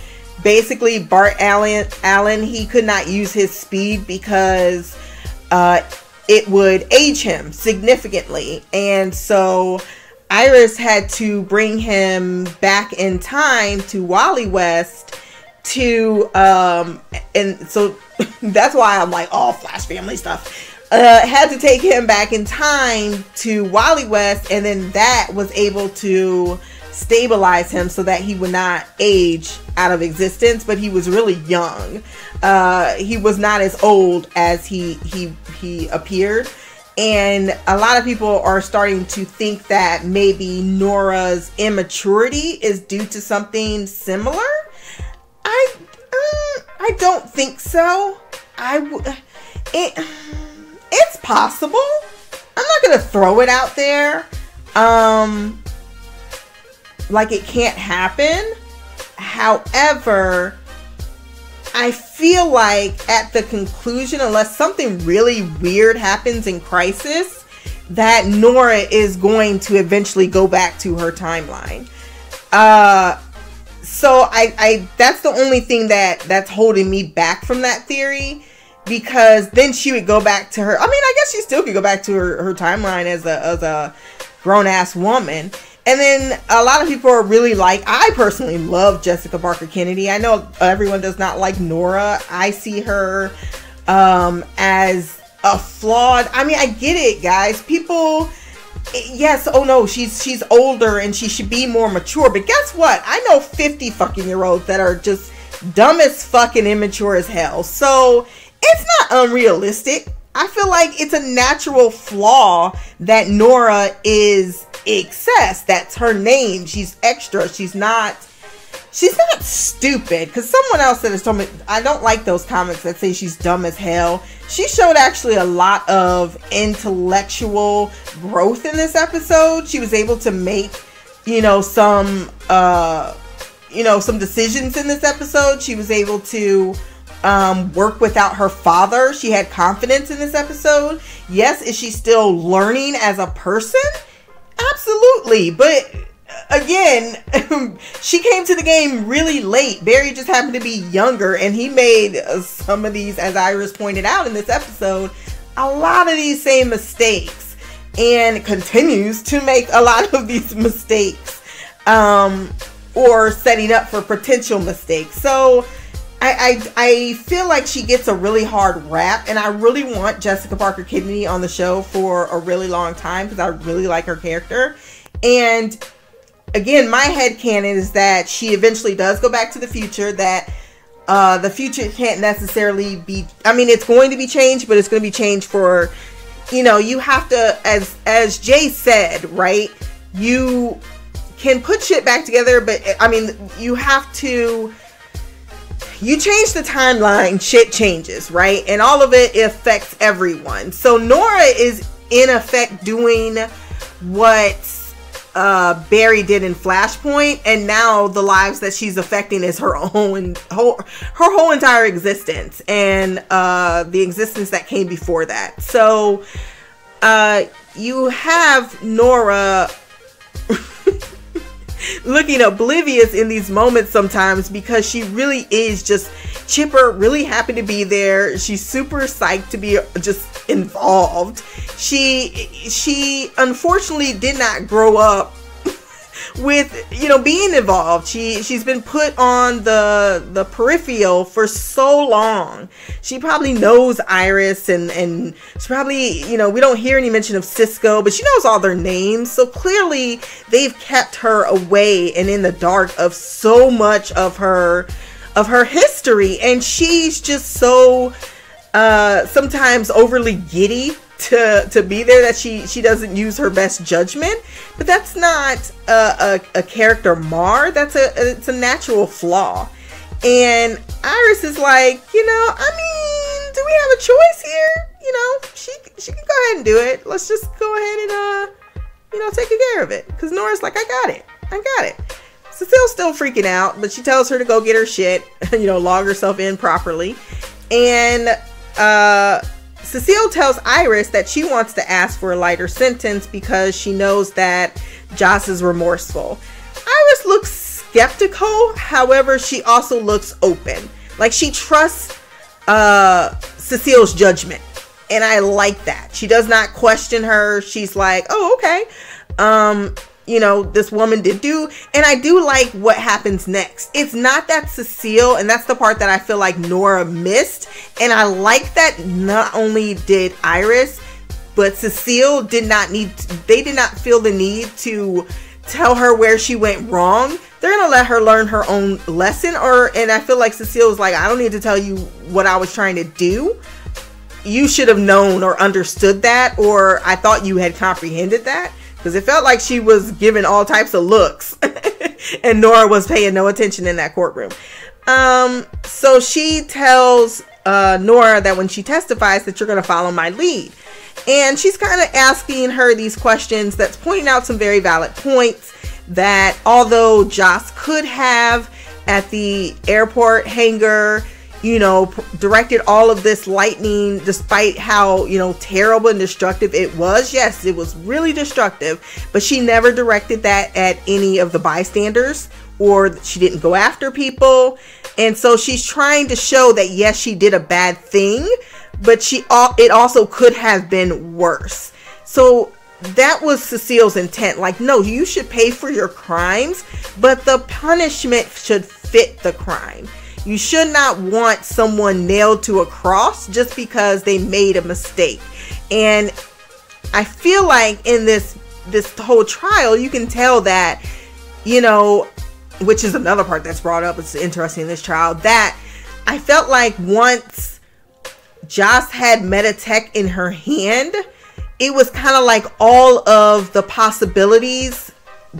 basically Bart Allen, Allen he could not use his speed because uh, it would age him significantly. And so Iris had to bring him back in time to Wally West. To um and so that's why I'm like all Flash family stuff. Uh had to take him back in time to Wally West, and then that was able to stabilize him so that he would not age out of existence. But he was really young. Uh he was not as old as he he he appeared. And a lot of people are starting to think that maybe Nora's immaturity is due to something similar. I uh, I don't think so. I w it it's possible. I'm not gonna throw it out there, um, like it can't happen. However, I feel like at the conclusion, unless something really weird happens in Crisis, that Nora is going to eventually go back to her timeline. Uh, so I, I that's the only thing that that's holding me back from that theory, because then she would go back to her. I mean, I guess she still could go back to her, her timeline as a, as a grown ass woman. And then a lot of people are really like, I personally love Jessica Barker Kennedy. I know everyone does not like Nora. I see her um, as a flawed. I mean, I get it, guys. People, yes, oh no, she's she's older and she should be more mature. But guess what? I know fifty fucking year olds that are just dumb as fucking immature as hell. So it's not unrealistic. I feel like it's a natural flaw that Nora is excess. That's her name. She's extra. She's not, she's not stupid. Because someone else that has told me, I don't like those comments that say she's dumb as hell. She showed actually a lot of intellectual growth in this episode. She was able to make, you know, some, uh, you know, some decisions in this episode. She was able to Um, work without her father. She had confidence in this episode. Yes, is she still learning as a person? Absolutely. But again, she came to the game really late. Barry just happened to be younger, and he made uh, some of these, as Iris pointed out in this episode, a lot of these same mistakes, and continues to make a lot of these mistakes, um, or setting up for potential mistakes. So I, I, I feel like she gets a really hard rap, and I really want Jessica Barker Kennedy on the show for a really long time because I really like her character. And again, my headcanon is that she eventually does go back to the future, that uh, the future can't necessarily be, I mean, it's going to be changed, but it's going to be changed for, you know, you have to, as, as Jay said, right, you can put shit back together, but I mean, you have to, you change the timeline, shit changes, right? And all of it affects everyone. So Nora is in effect doing what uh, Barry did in Flashpoint, and now the lives that she's affecting is her own, whole, her whole entire existence, and uh, the existence that came before that. So uh, you have Nora looking oblivious in these moments sometimes, because she really is just chipper, really happy to be there. She's super psyched to be just involved. She she unfortunately did not grow up with, you know, being involved. She she's been put on the the peripheral for so long. She probably knows Iris, and and she probably, you know, we don't hear any mention of Cisco, but she knows all their names. So clearly they've kept her away and in the dark of so much of her of her history, and she's just so uh sometimes overly giddy to to be there that she she doesn't use her best judgment. But that's not a, a, a character mar, that's a, a it's a natural flaw. And Iris is like, you know, I mean, do we have a choice here? You know, she she can go ahead and do it. Let's just go ahead and uh you know, take care of it, because Nora's like, I got it, I got it. Cecile's still freaking out, but she tells her to go get her shit, you know, log herself in properly. And uh Cecile tells Iris that she wants to ask for a lighter sentence because she knows that Joss is remorseful. Iris looks skeptical, however, she also looks open. Like, she trusts uh, Cecile's judgment, and I like that. She does not question her. She's like, oh, okay. Um, you know, this woman did do, and I do like what happens next. It's not that Cecile, and that's the part that I feel like Nora missed, and I like that not only did Iris, but Cecile did not need to, they did not feel the need to tell her where she went wrong. They're gonna let her learn her own lesson. Or, and I feel like Cecile was like, I don't need to tell you what I was trying to do. You should have known or understood that, or I thought you had comprehended that. Because it felt like she was given all types of looks and Nora was paying no attention in that courtroom. Um, so she tells uh, Nora that when she testifies that you're going to follow my lead. And she's kind of asking her these questions that's pointing out some very valid points, that although Joss could have at the airport hangar, you know, directed all of this lightning, despite how, you know, terrible and destructive it was. Yes, it was really destructive, but she never directed that at any of the bystanders, or she didn't go after people. And so she's trying to show that, yes, she did a bad thing, but she al- it also could have been worse. So that was Cecile's intent. Like, no, you should pay for your crimes, but the punishment should fit the crime. You should not want someone nailed to a cross just because they made a mistake. And I feel like in this this whole trial, you can tell that, you know, which is another part that's brought up. It's interesting in this trial that I felt like once Joss had Meditech in her hand, it was kind of like all of the possibilities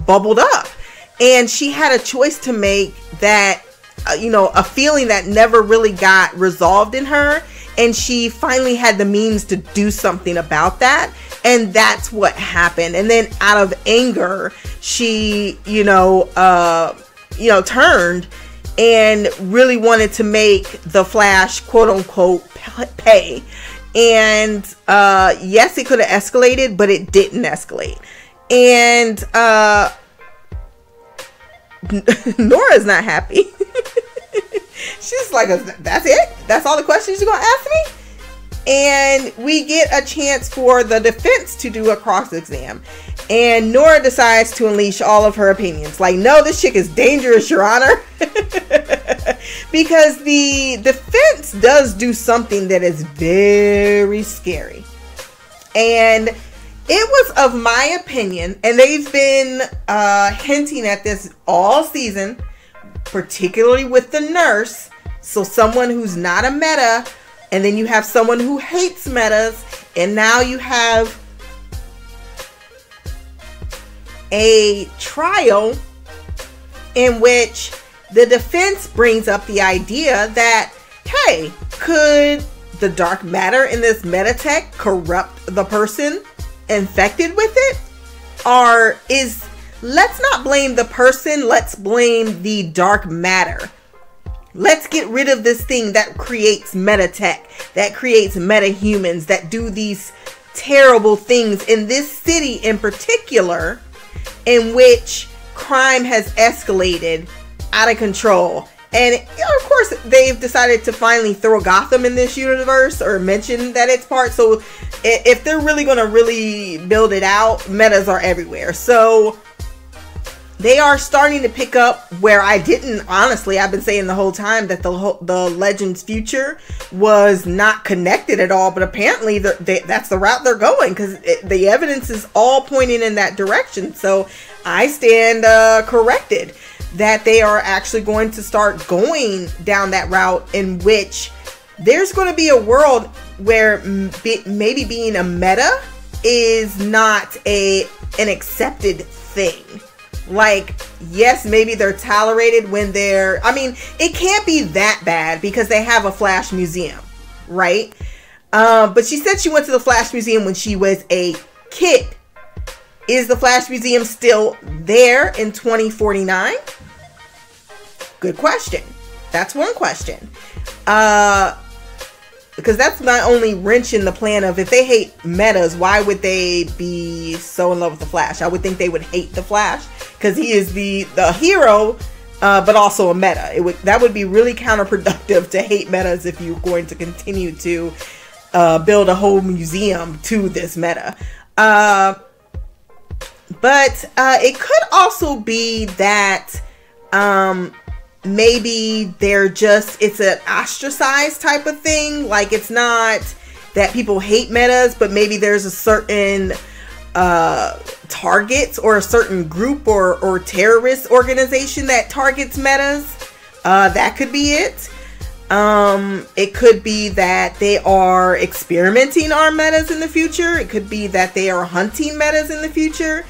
bubbled up. And she had a choice to make that, Uh, you know, a feeling that never really got resolved in her, and she finally had the means to do something about that, and that's what happened. And then out of anger, she, you know, uh, you know, turned and really wanted to make the Flash, quote unquote, pay. And uh, yes, it could have escalated, but it didn't escalate. And uh, Nora's not happy. She's like, that's it? That's all the questions you're gonna ask me? And we get a chance for the defense to do a cross-exam. And Nora decides to unleash all of her opinions. Like, no, this chick is dangerous, Your Honor. Because the defense does do something that is very scary. And it was, of my opinion, and they've been uh, hinting at this all season, particularly with the nurse. So someone who's not a meta, and then you have someone who hates metas, and now you have a trial in which the defense brings up the idea that, hey, could the dark matter in this Meditech corrupt the person infected with it? Or is Let's not blame the person, let's blame the dark matter. Let's get rid of this thing that creates Meditech, that creates metahumans, that do these terrible things in this city in particular, in which crime has escalated out of control. And of course, they've decided to finally throw Gotham in this universe, or mention that it's part. So if they're really going to really build it out, metas are everywhere. So they are starting to pick up where I didn't, honestly, I've been saying the whole time that the whole, the Legends future was not connected at all, but apparently the, they, that's the route they're going, because the evidence is all pointing in that direction. So I stand uh, corrected that they are actually going to start going down that route, in which there's going to be a world where maybe being a meta is not a an accepted thing. Like, yes, maybe they're tolerated when they're, I mean, it can't be that bad because they have a Flash museum, right? Uh, but she said she went to the Flash museum when she was a kid. Is the Flash museum still there in twenty forty-nine? Good question. That's one question. Uh, because that's my only wrench in the plan of, if they hate metas, why would they be so in love with the Flash? I would think they would hate the Flash, because he is the the hero, uh, but also a meta. It would that would be really counterproductive to hate metas if you're going to continue to uh, build a whole museum to this meta. Uh, but uh, it could also be that um, maybe they're just, it's an ostracized type of thing. Like, it's not that people hate metas, but maybe there's a certain uh targets, or a certain group or or terrorist organization that targets metas. Uh that could be it. Um it could be that they are experimenting on metas in the future. It could be that they are hunting metas in the future.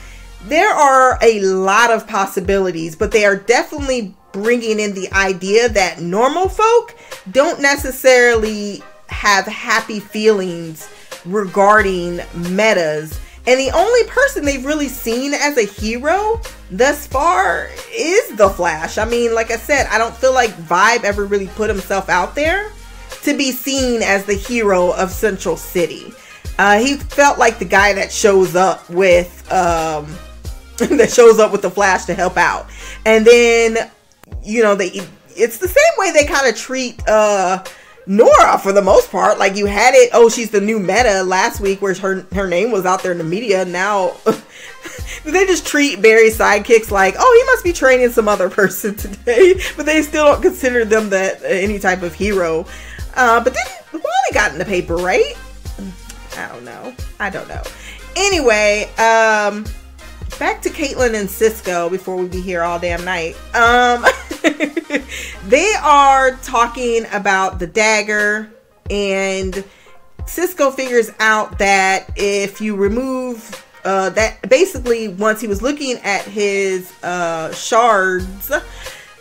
There are a lot of possibilities, but they are definitely bringing in the idea that normal folk don't necessarily have happy feelings regarding metas, And the only person they've really seen as a hero thus far is the Flash. I mean, like I said, I don't feel like Vibe ever really put himself out there to be seen as the hero of Central City. Uh, he felt like the guy that shows up with um, that shows up with the Flash to help out. And then, you know, they it's the same way they kind of treat uh, Nora for the most part. Like, you had it, oh, she's the new meta last week where her, her name was out there in the media. Now they just treat Barry's sidekicks like, oh, he must be training some other person today. But they still don't consider them that uh, any type of hero. Uh, but then Wally got in the paper, right? I don't know. I don't know. Anyway, um, back to Caitlin and Cisco before we be here all damn night. Um, they are talking about the dagger, and Cisco figures out that if you remove uh, that, basically once he was looking at his uh, shards,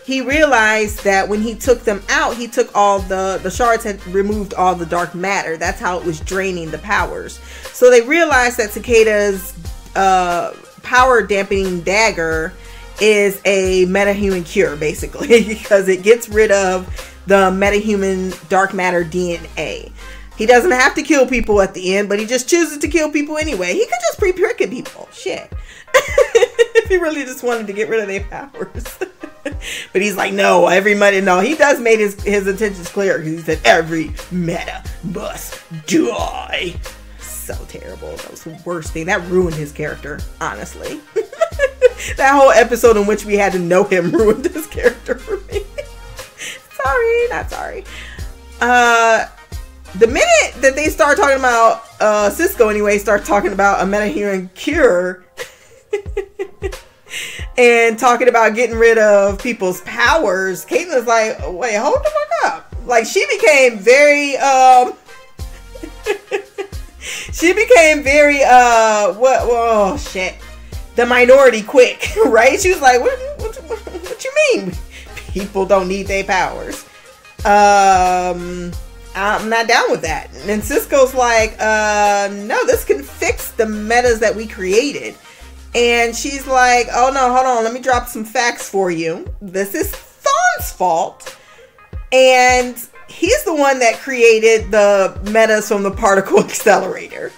he realized that when he took them out, he took all the, the shards had removed all the dark matter. That's how it was draining the powers. So they realized that Cicada's uh, power dampening dagger is a metahuman cure, basically, because it gets rid of the metahuman dark matter D N A. He doesn't have to kill people at the end, but he just chooses to kill people anyway. He could just pre-prick at people. Shit. If he really just wanted to get rid of their powers. But he's like, no, every meta, no, he does made his, his intentions clear. He said, every meta must die. So terrible. That was the worst thing. That ruined his character, honestly. That whole episode in which we had to know him ruined his character for me. Sorry, not sorry. Uh, the minute that they start talking about, uh, Cisco anyway, start talking about a metahuman cure, and talking about getting rid of people's powers, Caitlin's like, wait, hold the fuck up. Like, she became very, um, she became very, uh, what, oh shit, the minority quick, right? She was like, what, what, what, what you mean? People don't need their powers. Um, I'm not down with that. And Cisco's like, uh, no, this can fix the metas that we created. And she's like, oh no, hold on, let me drop some facts for you. This is Thawne's fault. And he's the one that created the metas from the particle accelerator.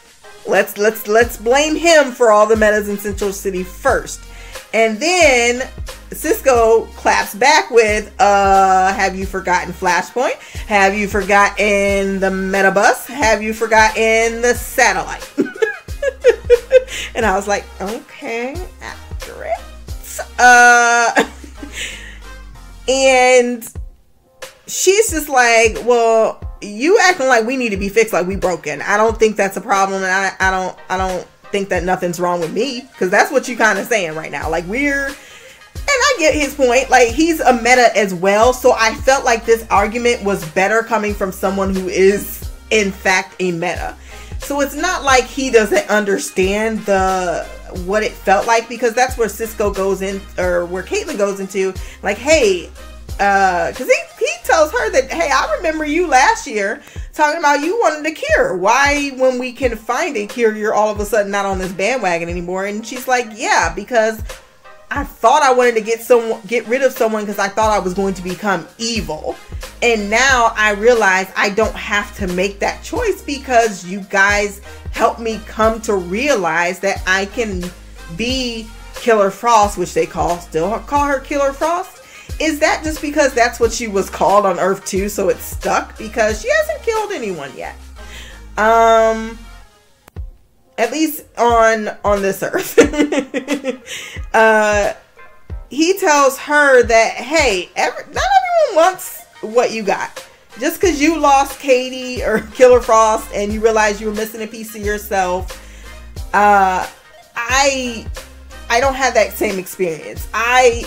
Let's let's let's blame him for all the metas in Central City first. And then Cisco claps back with, uh, have you forgotten Flashpoint? Have you forgotten the metabus? Have you forgotten the satellite? And I was like, okay, after it. Uh, and she's just like, well, you acting like we need to be fixed, like we broken. I don't think that's a problem. And I, I don't, I don't think that nothing's wrong with me. Cause that's what you kind of saying right now. Like, we're, and I get his point. Like, he's a meta as well. So I felt like this argument was better coming from someone who is in fact a meta. So it's not like he doesn't understand the what it felt like, because that's where Cisco goes in, or where Caitlin goes into, like, hey, uh, because he, he tells her that, hey, I remember you last year talking about you wanted a cure. Why, when we can find a cure, you're all of a sudden not on this bandwagon anymore? And she's like, yeah, because I thought I wanted to get some, get rid of someone because I thought I was going to become evil. And now I realize I don't have to make that choice because you guys helped me come to realize that I can be Killer Frost, which they call, still call her Killer Frost. Is that just because that's what she was called on Earth too? So it's stuck because she hasn't killed anyone yet. Um... At least on on this earth. uh, he tells her that, hey, every, not everyone wants what you got. Just because you lost Katie or Killer Frost and you realize you were missing a piece of yourself, uh, I I don't have that same experience. I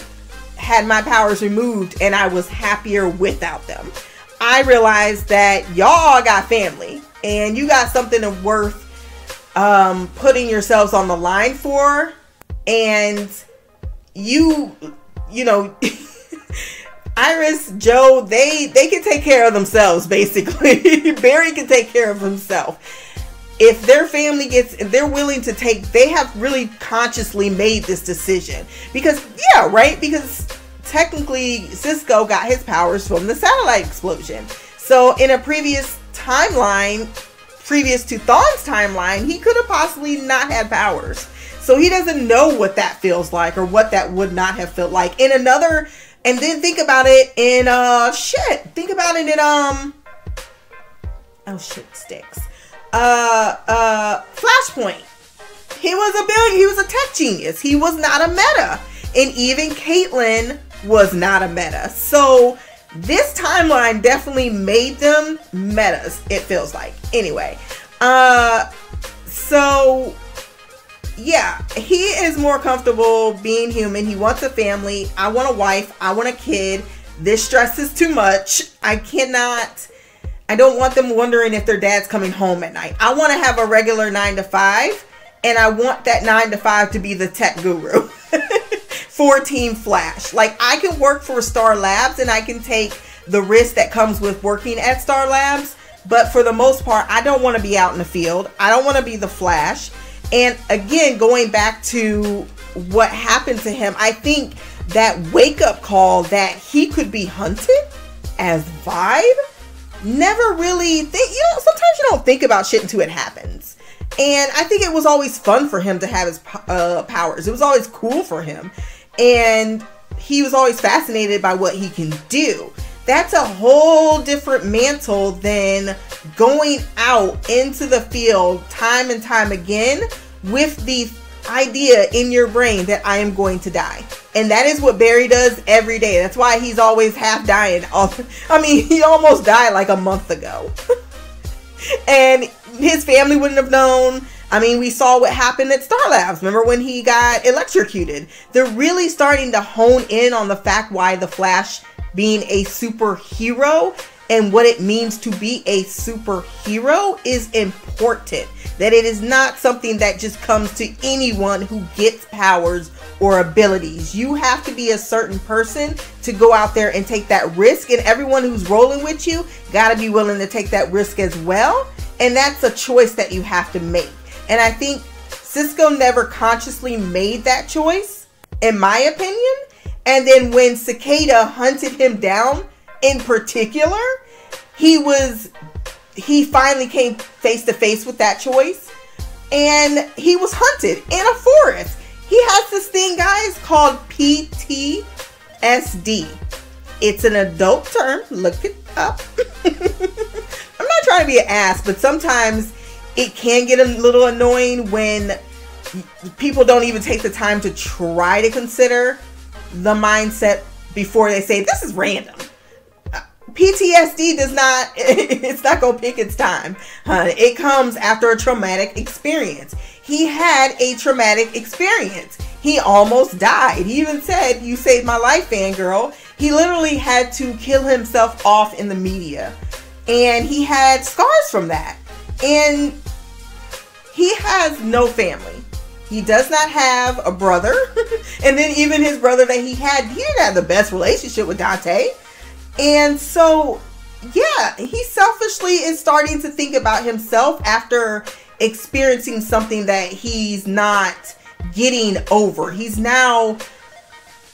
had my powers removed and I was happier without them. I realized that y'all got family and you got something of worth um putting yourselves on the line for, and you you know Iris, Joe, they they can take care of themselves, basically. Barry can take care of himself. if their family gets, if they're willing to take, they have really consciously made this decision. Because, yeah, right? Because technically Cisco got his powers from the satellite explosion. So in a previous timeline, previous to Thawne's timeline, he could have possibly not had powers. So he doesn't know what that feels like or what that would not have felt like in another. And then think about it in, uh, shit. Think about it in, um, oh shit, sticks. Uh, uh, Flashpoint. He was a billion, he was a tech genius. He was not a meta. And even Caitlin was not a meta. So this timeline definitely made them metas, it feels like. Anyway, uh, so yeah, he is more comfortable being human. He wants a family. I want a wife. I want a kid. This stress is too much. I cannot, I don't want them wondering if their dad's coming home at night. I want to have a regular nine to five, and I want that nine to five to be the tech guru for Team Flash. Like, I can work for Star Labs and I can take the risk that comes with working at Star Labs. But for the most part, I don't want to be out in the field. I don't want to be the Flash. And again, going back to what happened to him, I think that wake-up call that he could be hunted as Vibe, never really think, you know, sometimes you don't think about shit until it happens. And I think it was always fun for him to have his uh, powers. It was always cool for him. And he was always fascinated by what he can do. That's a whole different mantle than going out into the field time and time again with the idea in your brain that I am going to die. And that is what Barry does every day. That's why he's always half dying. I mean, he almost died like a month ago. And his family wouldn't have known. I mean, we saw what happened at Star Labs. Remember when he got electrocuted? They're really starting to hone in on the fact why the Flash being a superhero and what it means to be a superhero is important. That it is not something that just comes to anyone who gets powers or abilities. You have to be a certain person to go out there and take that risk. And everyone who's rolling with you got to be willing to take that risk as well. And that's a choice that you have to make. And I think Cisco never consciously made that choice, in my opinion. And then when Cicada hunted him down in particular, he was, he finally came face to face with that choice. And he was hunted in a forest. He has this thing, guys, called P T S D. It's an adult term. Look it up. I'm not trying to be an ass, but sometimes it can get a little annoying when people don't even take the time to try to consider the mindset before they say, this is random. P T S D does not, it's not going to pick its time. Huh? It comes after a traumatic experience. He had a traumatic experience. He almost died. He even said, you saved my life, fangirl. He literally had to kill himself off in the media. And he had scars from that. And he has no family. He does not have a brother. And then even his brother that he had, he didn't have the best relationship with Dante. And so, yeah, he selfishly is starting to think about himself after experiencing something that he's not getting over. He's now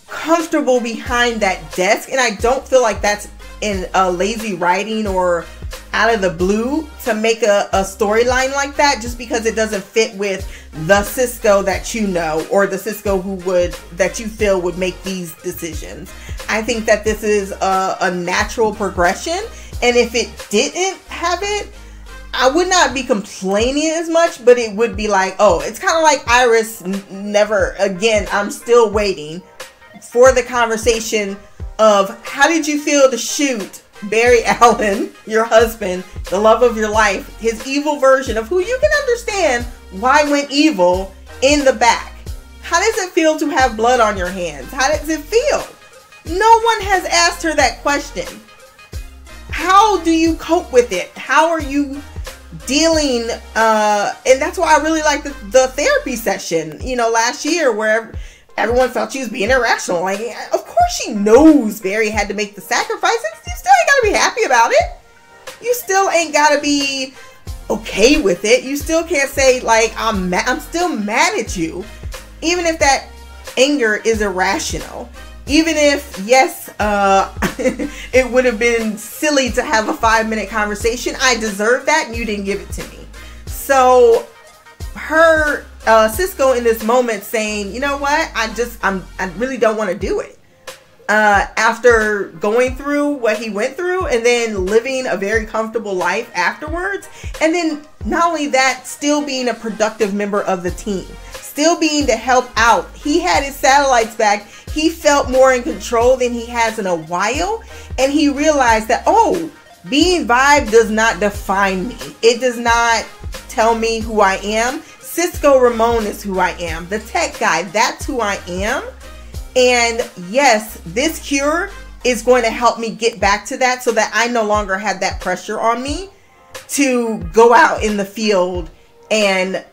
comfortable behind that desk, and I don't feel like that's in a lazy writing or out of the blue to make a, a storyline like that, just because it doesn't fit with the Cisco that you know, or the Cisco who would, that you feel would make these decisions. I think that this is a, a natural progression, and if it didn't have it, I would not be complaining as much, but it would be like, oh, it's kind of like Iris never, again, I'm still waiting for the conversation of how did you feel to shoot Barry Allen, your husband, the love of your life, his evil version of who you can understand why went evil, in the back? How does it feel to have blood on your hands? How does it feel? No one has asked her that question. How do you cope with it? How are you dealing? Uh, and that's why I really like the, the therapy session, you know, last year where everyone felt she was being irrational. Like, of course she knows Barry had to make the sacrifices. You still ain't got to be happy about it. You still ain't got to be okay with it, you still can't say like I'm ma- I'm still mad at you, even if that anger is irrational. Even if, yes, uh, it would have been silly to have a five-minute conversation, I deserve that and you didn't give it to me. So her, uh, Cisco in this moment saying, you know what, I just, I'm, I really don't want to do it. Uh, after going through what he went through and then living a very comfortable life afterwards. And then not only that, still being a productive member of the team, still being to help out. He had his satellites back. He felt more in control than he has in a while. And he realized that, oh, being vibe does not define me. It does not tell me who I am. Cisco Ramon is who I am. The tech guy, that's who I am. And yes, this cure is going to help me get back to that so that I no longer have that pressure on me to go out in the field and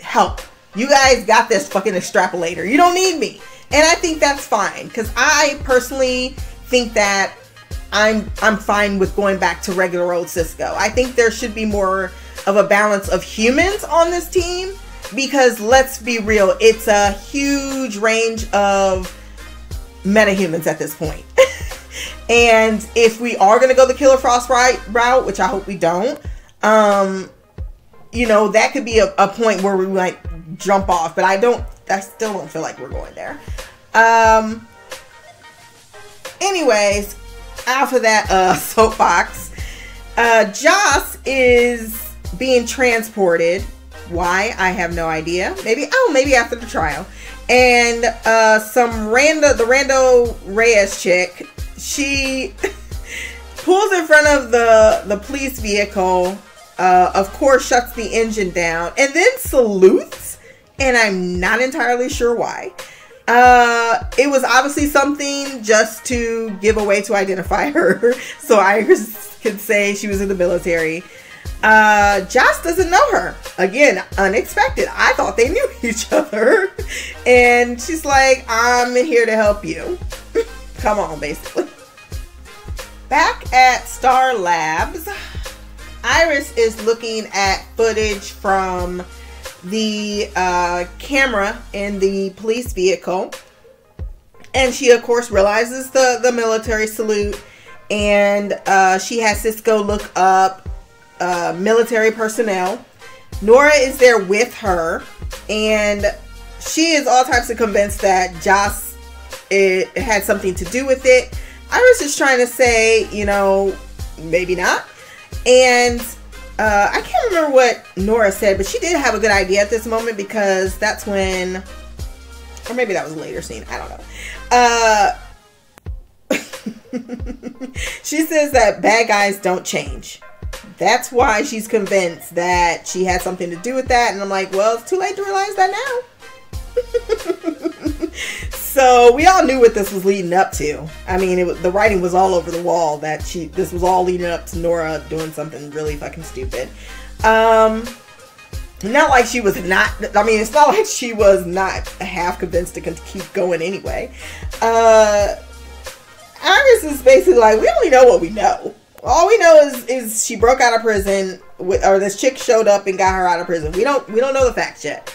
help. You guys got this fucking extrapolator. You don't need me. And I think that's fine, because I personally think that I'm I'm fine with going back to regular old Cisco. I think there should be more of a balance of humans on this team, because let's be real, it's a huge range of metahumans at this point. And if we are going to go the Killer Frost route, which I hope we don't, um, you know, that could be a, a point where we might jump off, but I don't, I still don't feel like we're going there. Um, anyways, out of that uh, soapbox, uh, Joss is being transported. Why? I have no idea. Maybe, oh, maybe after the trial. And uh, some rando, the rando Reyes chick, she pulls in front of the, the police vehicle, uh, of course shuts the engine down, and then salutes. And I'm not entirely sure why. Uh, it was obviously something just to give away to identify her. So Iris could say she was in the military. Uh, Joss doesn't know her. Again, unexpected. I thought they knew each other. And she's like, I'm here to help you. Come on, basically. Back at Star Labs, Iris is looking at footage from the uh, camera in the police vehicle, and she of course realizes the the military salute, and uh, she has Cisco look up uh, military personnel. Nora is there with her, and she is all types of convinced that Joss it, it had something to do with it. Iris is trying to say, you know, maybe not. And Uh, I can't remember what Nora said, but she did have a good idea at this moment, because that's when, or maybe that was a later scene, I don't know. Uh, she says that bad guys don't change. That's why she's convinced that she had something to do with that. And I'm like, well, it's too late to realize that now. So we all knew what this was leading up to. I mean, it was, the writing was all over the wall that she, this was all leading up to Nora doing something really fucking stupid. Um, not like she was not, I mean, it's not like she was not half convinced to keep going anyway. Uh, Iris is basically like, we only know what we know. All we know is, is she broke out of prison with, or this chick showed up and got her out of prison. We don't, we don't know the facts yet.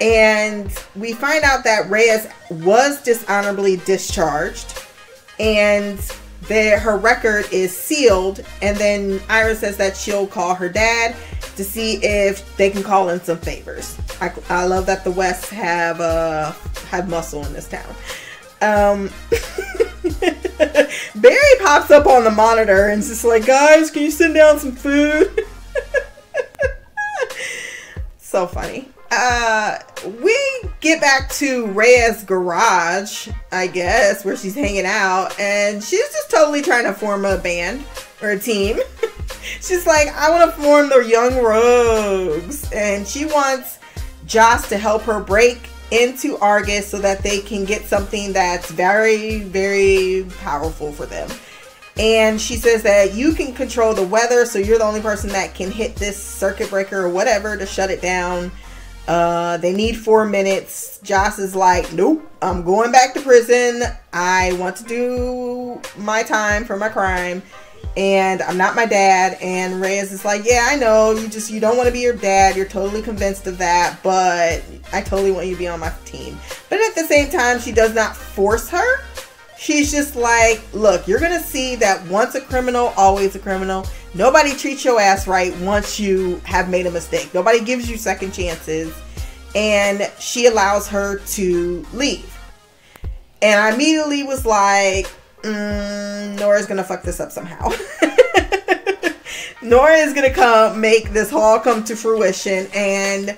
And we find out that Reyes was dishonorably discharged, and that her record is sealed. And then Iris says that she'll call her dad to see if they can call in some favors. I, I love that the Wests have uh, have muscle in this town. Um, Barry pops up on the monitor and is just like, guys, can you send down some food? So funny. Uh, we get back to Rhea's garage, I guess, where she's hanging out, and she's just totally trying to form a band or a team. She's like, I want to form the Young Rogues, and she wants Joss to help her break into Argus so that they can get something that's very, very powerful for them. And she says that you can control the weather, so you're the only person that can hit this circuit breaker or whatever to shut it down. Uh, they need four minutes. Joss is like, nope, I'm going back to prison. I want to do my time for my crime. and I'm not my dad. And Reyes is like, yeah, I know, you just, you don't want to be your dad, you're totally convinced of that, but I totally want you to be on my team. But at the same time, she does not force her. She's just like, look, you're gonna see that once a criminal, always a criminal. Nobody treats your ass right once you have made a mistake. Nobody gives you second chances. And she allows her to leave. And I immediately was like, mm, Nora's gonna fuck this up somehow. Nora is gonna come make this haul come to fruition. And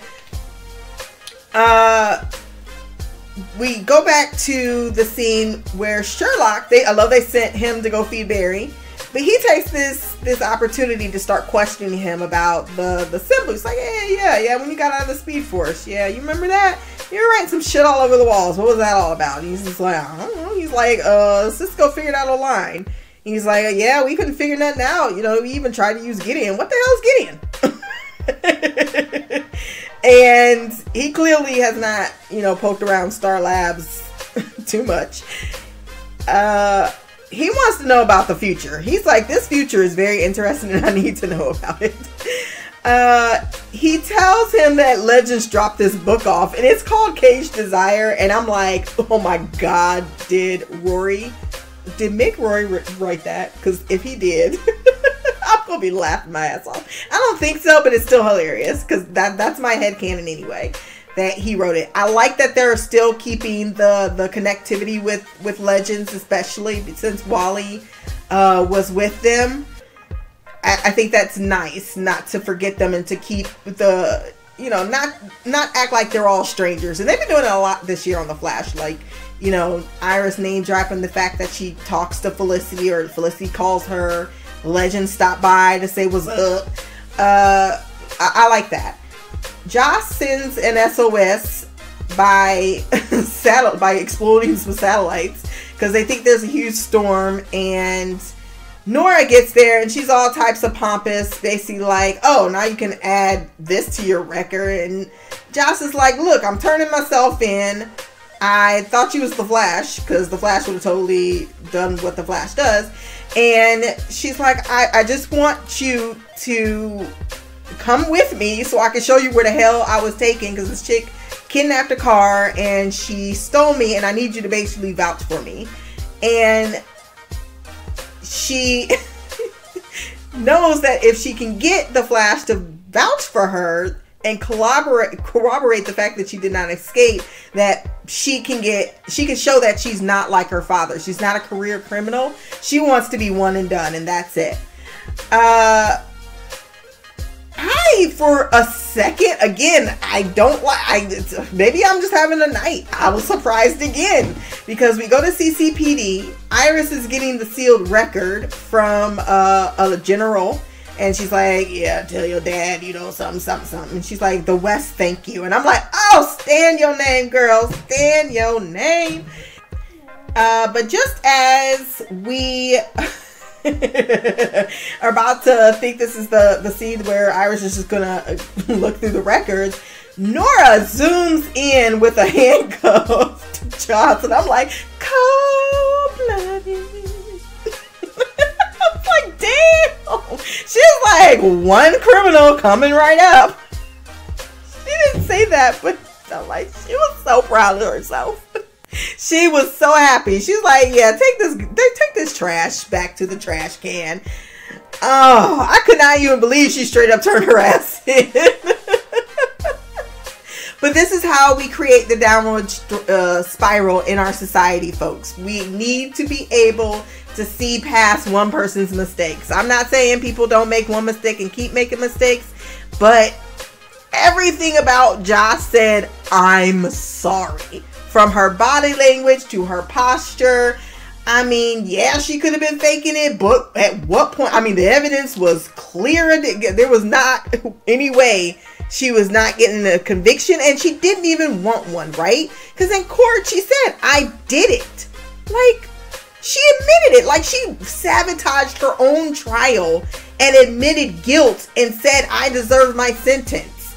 uh we go back to the scene where Sherloque, they I love they sent him to go feed Barry, but he takes this this opportunity to start questioning him about the the symbol. He's like, yeah, yeah, yeah, when you got out of the Speed Force, yeah, you remember that? You were writing some shit all over the walls. What was that all about? And he's just like, I don't know. He's like, uh, Cisco figured out a line. And he's like, yeah, we couldn't figure nothing out. You know, we even tried to use Gideon. What the hell is Gideon? And he clearly has not, you know, poked around Star Labs too much. Uh, he wants to know about the future. He's like, this future is very interesting and I need to know about it. Uh, he tells him that Legends dropped this book off and it's called Cage Desire. And I'm like, oh my God, did Rory, did Mick Rory write that? Because if he did... I'm gonna be laughing my ass off. I don't think so, but it's still hilarious because that that's my headcanon anyway, that he wrote it. I like that they're still keeping the the connectivity with with Legends, especially since Wally uh was with them. I, I think that's nice, not to forget them and to keep the, you know, not not act like they're all strangers. And they've been doing it a lot this year on The Flash, like, you know, Iris name dropping the fact that she talks to Felicity, or Felicity calls her. Legend stopped by to say what's up. Uh, I, I like that. Josh sends an S O S by satellite, by exploding some satellites, because they think there's a huge storm. And Nora gets there and she's all types of pompous, basically like, oh, now you can add this to your record. And Josh is like, look, I'm turning myself in. I thought you was the Flash, because the Flash would have totally done what the Flash does. And she's like, I, I just want you to come with me so I can show you where the hell I was taken, because this chick kidnapped a car and she stole me and I need you to basically vouch for me. And she knows that if she can get the Flash to vouch for her and corroborate corroborate the fact that she did not escape, that she can get she can show that she's not like her father, she's not a career criminal, she wants to be one and done, and that's it. uh I for a second again I don't like I maybe I'm just having a night. I was surprised again, because we go to C C P D. Iris is getting the sealed record from uh, a general. And she's like, yeah, tell your dad, you know, something, something, something. And she's like, the West, thank you. And I'm like, oh, stand your name, girl. Stand your name. Uh, but just as we are about to think this is the, the scene where Iris is just going to look through the records, Nora zooms in with a handcuff to Jocelyn. I'm like, cold-blooded. Like, damn, she's like one criminal coming right up. She didn't say that, but I'm like, she was so proud of herself. She was so happy. She's like, yeah, take this, they take this trash back to the trash can. Oh, I could not even believe she straight up turned her ass in. But this is how we create the downward uh, spiral in our society, folks. We need to be able to see past one person's mistakes. I'm not saying people don't make one mistake and keep making mistakes, but everything about Josh said, I'm sorry. From her body language to her posture. I mean, yeah, she could have been faking it, but at what point? I mean, the evidence was clear. There was not any way she was not getting a conviction, and she didn't even want one, right? Because in court, she said, I did it. Like, she admitted it. Like, she sabotaged her own trial and admitted guilt and said, I deserve my sentence.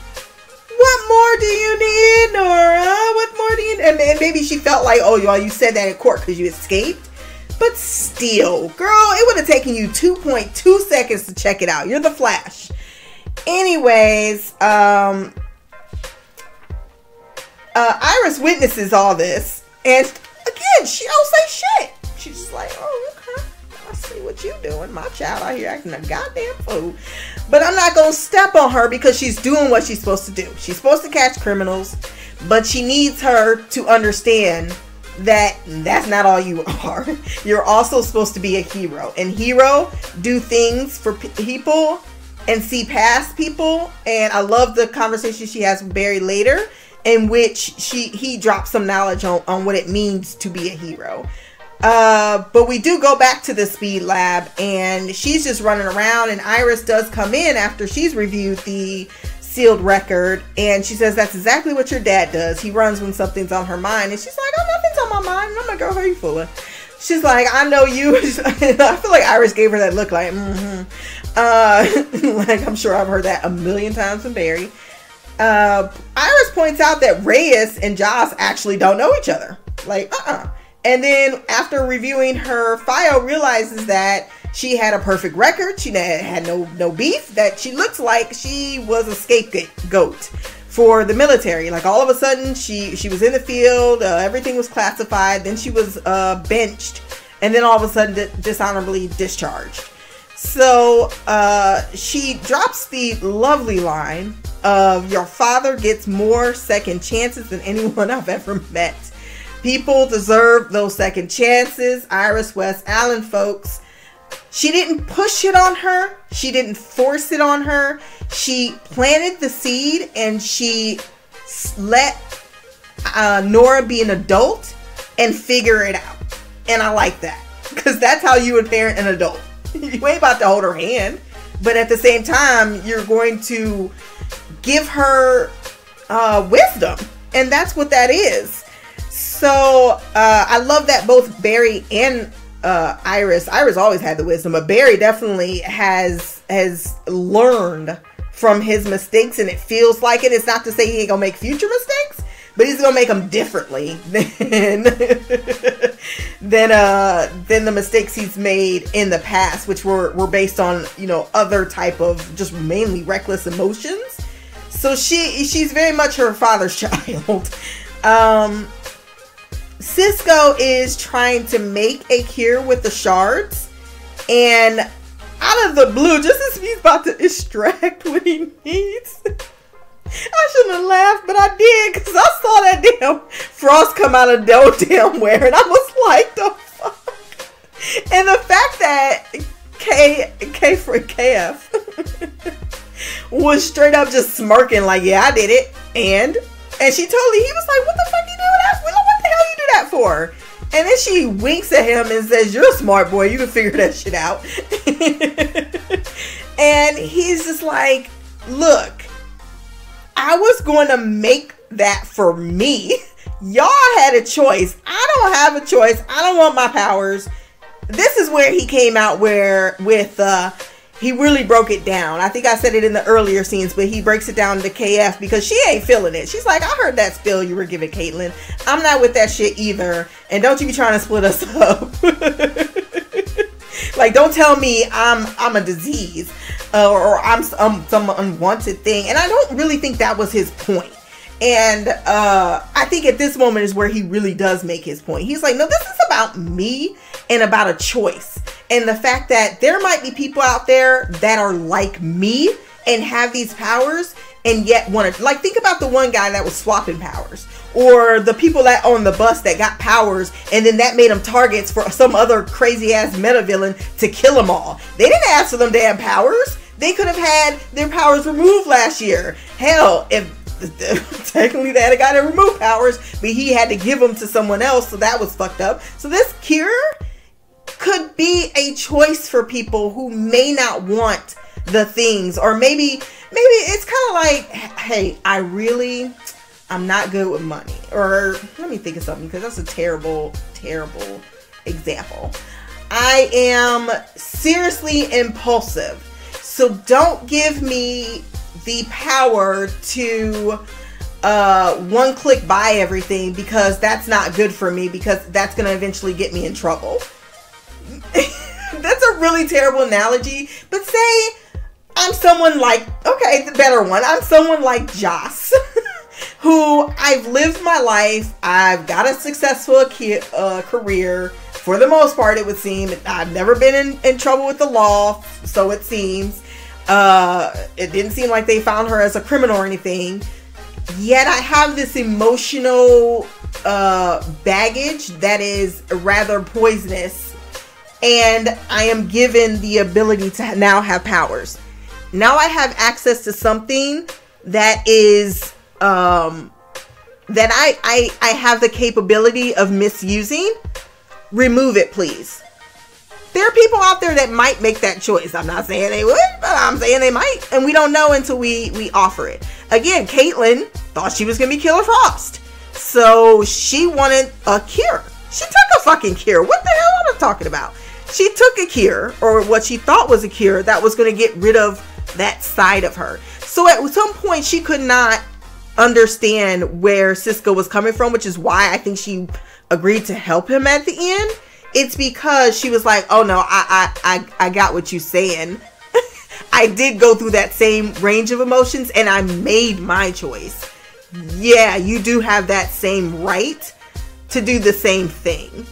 What more do you need, Nora? What more do you need? And maybe she felt like, oh, y'all, you said that in court because you escaped. But still, girl, it would have taken you two point two seconds to check it out. You're the Flash. Anyways, um, uh, Iris witnesses all this. And again, she don't say shit. She's just like, oh, okay. I see what you doing. My child out here acting a goddamn fool. But I'm not going to step on her because she's doing what she's supposed to do. She's supposed to catch criminals. But she needs her to understand that that's not all you are. You're also supposed to be a hero. And hero do things for people and see past people. And I love the conversation she has with Barry later, in which she he drops some knowledge on, on what it means to be a hero. Uh, but we do go back to the Speed Lab, and she's just running around, and Iris does come in after she's reviewed the sealed record, and she says, that's exactly what your dad does. He runs when something's on her mind. And she's like, oh, nothing's on my mind. And I'm like, girl, who are you fooling? She's like, I know you. I feel like Iris gave her that look like, mm-hmm. Uh, like, I'm sure I've heard that a million times from Barry. Uh, Iris points out that Reyes and Joss actually don't know each other. Like, uh-uh. And then after reviewing her file, realizes that she had a perfect record. She had no no beef. That she looks like she was a scapegoat for the military. Like all of a sudden, she she was in the field. Uh, everything was classified. Then she was uh, benched, and then all of a sudden, di dishonorably discharged. So uh, she drops the lovely line of "Your father gets more second chances than anyone I've ever met." People deserve those second chances. Iris West Allen, folks. She didn't push it on her. She didn't force it on her. She planted the seed, and she let uh, Nora be an adult and figure it out. And I like that, because that's how you would parent an adult. You ain't about to hold her hand, but at the same time, you're going to give her uh, wisdom. And that's what that is. So uh, I love that both Barry and uh, Iris, Iris always had the wisdom, but Barry definitely has has learned from his mistakes, and it feels like it. It's not to say he ain't gonna make future mistakes, but he's gonna make them differently than than uh, than the mistakes he's made in the past, which were were based on, you know, other type of just mainly reckless emotions. So she she's very much her father's child. um, Cisco is trying to make a cure with the shards, and out of the blue, just as he's about to extract what he needs, I shouldn't have laughed, but I did, because I saw that damn Frost come out of no damn where, and I was like, the fuck? And the fact that K, K for K F was straight up just smirking like, yeah, I did it, and and she totally, he was like, what the fuck you doing that for? What the hell you do that for? And then she winks at him and says, you're a smart boy. You can figure that shit out. And he's just like, look, I was going to make that for me. Y'all had a choice. I don't have a choice. I don't want my powers. This is where he came out where with, uh, he really broke it down. I think I said it in the earlier scenes, but he breaks it down to K F because she ain't feeling it. She's like, I heard that spill you were giving Caitlin. I'm not with that shit either. And don't you be trying to split us up. Like, don't tell me I'm I'm a disease uh, or I'm um, some unwanted thing. And I don't really think that was his point. And uh, I think at this moment is where he really does make his point. He's like, no, this is about me and about a choice. And the fact that there might be people out there that are like me and have these powers and yet want to, like, think about the one guy that was swapping powers, or the people that on the bus that got powers and then that made them targets for some other crazy ass meta villain to kill them all. They didn't ask for them damn powers. They could have had their powers removed last year. Hell, if technically they had a guy that removed powers, but he had to give them to someone else, so that was fucked up. So this cure could be a choice for people who may not want the things, or maybe maybe it's kind of like, hey, I really I'm not good with money, or let me think of something, because that's a terrible terrible example. I am seriously impulsive, so don't give me the power to uh one click buy everything, because that's not good for me, because that's going to eventually get me in trouble. That's a really terrible analogy, but say I'm someone like, okay, the better one. I'm someone like Joss, who I've lived my life. I've got a successful uh, career. For the most part, it would seem. I've never been in, in trouble with the law, so it seems. Uh, it didn't seem like they found her as a criminal or anything. Yet I have this emotional uh, baggage that is rather poisonous. And I am given the ability to now have powers. Now I have access to something that is um, that I, I I have the capability of misusing. Remove it, please. There are people out there that might make that choice. I'm not saying they would, but I'm saying they might, and we don't know until we we offer it. Again, Caitlin thought she was gonna be Killer Frost, so she wanted a cure. She took a fucking cure. What the hell am I talking about? She took a cure, or what she thought was a cure, that was going to get rid of that side of her. So at some point, she could not understand where Cisco was coming from, which is why I think she agreed to help him at the end. It's because she was like, oh no, I, I, I, I got what you're saying. I did go through that same range of emotions, and I made my choice. Yeah, you do have that same right to do the same thing.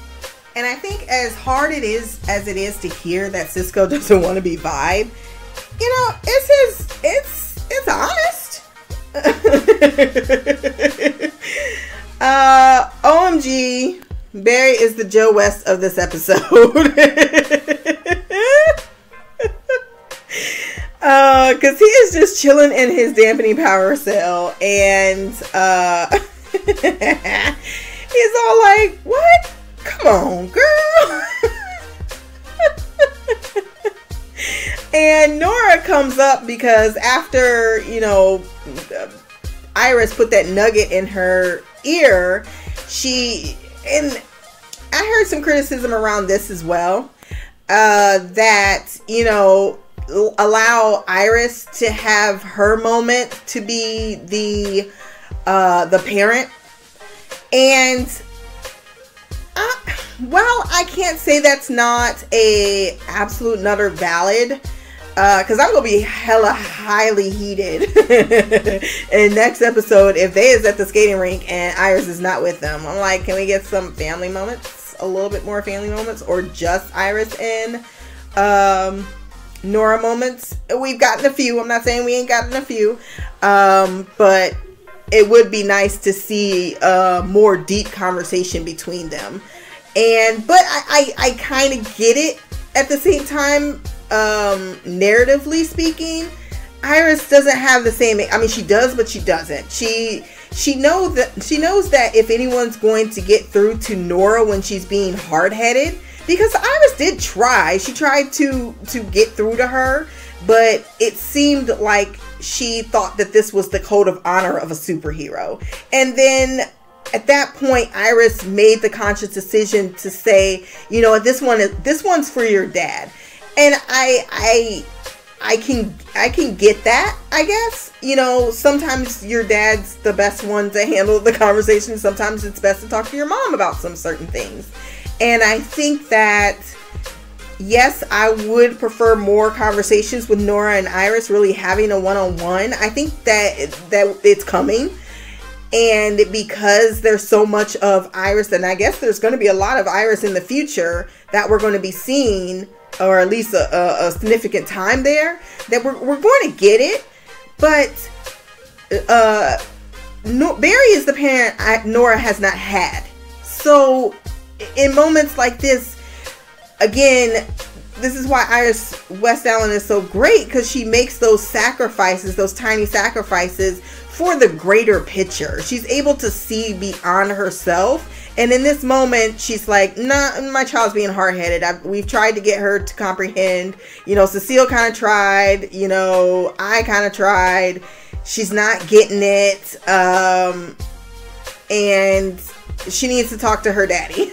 And I think as hard it is as it is to hear that Cisco doesn't want to be Vibe, you know, it's his, it's, it's honest. uh, O M G, Barry is the Joe West of this episode. uh, cause he is just chilling in his dampening power cell, and uh, he's all like, what? Come on, girl. And Nora comes up because after, you know, Iris put that nugget in her ear, she, and I heard some criticism around this as well, uh, that, you know, allow Iris to have her moment to be the, uh, the parent. And I, well, I can't say that's not a absolute nutter valid, because uh, I'm going to be hella highly heated in next episode if they is at the skating rink and Iris is not with them. I'm like, can we get some family moments, a little bit more family moments, or just Iris and um, Nora moments? We've gotten a few. I'm not saying we ain't gotten a few, um, but it would be nice to see a more deep conversation between them. And, but I, I, I kind of get it at the same time. Um, narratively speaking, Iris doesn't have the same, I mean, she does, but she doesn't. She, she knows that, she knows that if anyone's going to get through to Nora when she's being hard-headed, because Iris did try, she tried to, to get through to her, but it seemed like she thought that this was the code of honor of a superhero. And then at that point, Iris made the conscious decision to say, you know, this one is, this one's for your dad. And I, I, I can, I can get that, I guess. You know, sometimes your dad's the best one to handle the conversation. Sometimes it's best to talk to your mom about some certain things. And I think that, yes, I would prefer more conversations with Nora and Iris really having a one-on-one. I think that that it's coming. And because there's so much of Iris, and I guess there's going to be a lot of Iris in the future that we're going to be seeing, or at least a, a, a significant time there, that we're, we're going to get it. But uh, no, Barry is the parent I, Nora has not had. So in moments like this, again, this is why Iris West Allen is so great, because she makes those sacrifices, those tiny sacrifices for the greater picture. She's able to see beyond herself. And in this moment, she's like, nah, my child's being hard-headed. I've, we've tried to get her to comprehend. You know, Cecile kind of tried. You know, I kind of tried. She's not getting it. Um, and she needs to talk to her daddy.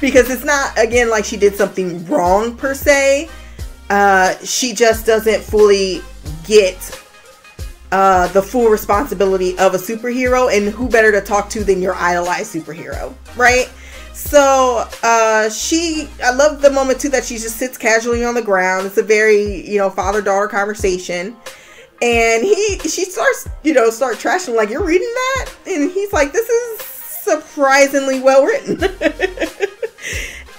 Because it's not, again, like she did something wrong per se. Uh, she just doesn't fully get uh, the full responsibility of a superhero. And who better to talk to than your idolized superhero, right? So uh, she, I love the moment too that she just sits casually on the ground. It's a very, you know, father-daughter conversation. And he, she starts, you know, start trashing, like, you're reading that? And he's like, this is surprisingly well written.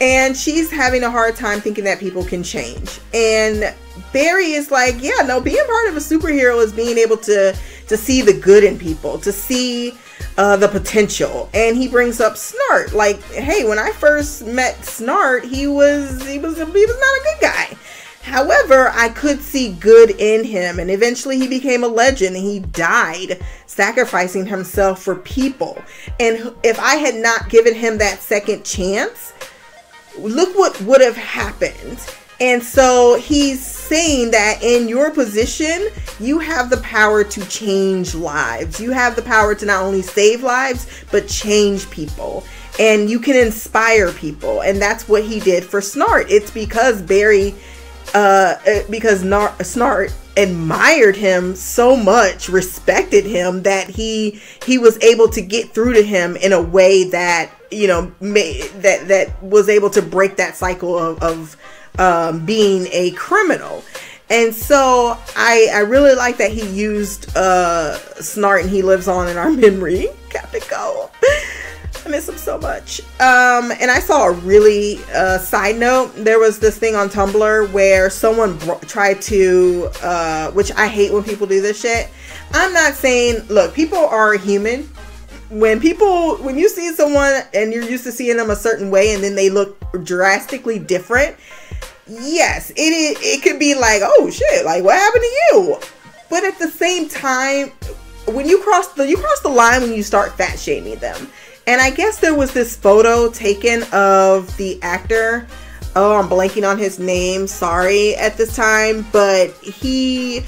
And she's having a hard time thinking that people can change. And Barry is like, yeah, no, being part of a superhero is being able to, to see the good in people, to see uh, the potential. And he brings up Snart. Like, hey, when I first met Snart, he was, he was, he was not a good guy. However, I could see good in him, and eventually he became a legend and he died sacrificing himself for people. And if I had not given him that second chance, look what would have happened. And so he's saying that in your position, you have the power to change lives. You have the power to not only save lives, but change people. And you can inspire people. And that's what he did for Snart. It's because Barry... Uh, because Snart admired him so much, respected him, that he he was able to get through to him in a way that, you know, may, that that was able to break that cycle of, of um, being a criminal. And so I, I really like that he used uh, Snart, and he lives on in our memory. Captain Cole. I miss him so much. Um, and I saw a really uh, side note. There was this thing on Tumblr where someone tried to, uh, which I hate when people do this shit. I'm not saying, look, people are human. When people, when you see someone and you're used to seeing them a certain way and then they look drastically different, yes, it is, it could be like, oh shit, like what happened to you? But at the same time, when you cross the, you cross the line when you start fat shaming them. And I guess there was this photo taken of the actor. Oh, I'm blanking on his name. Sorry at this time. But he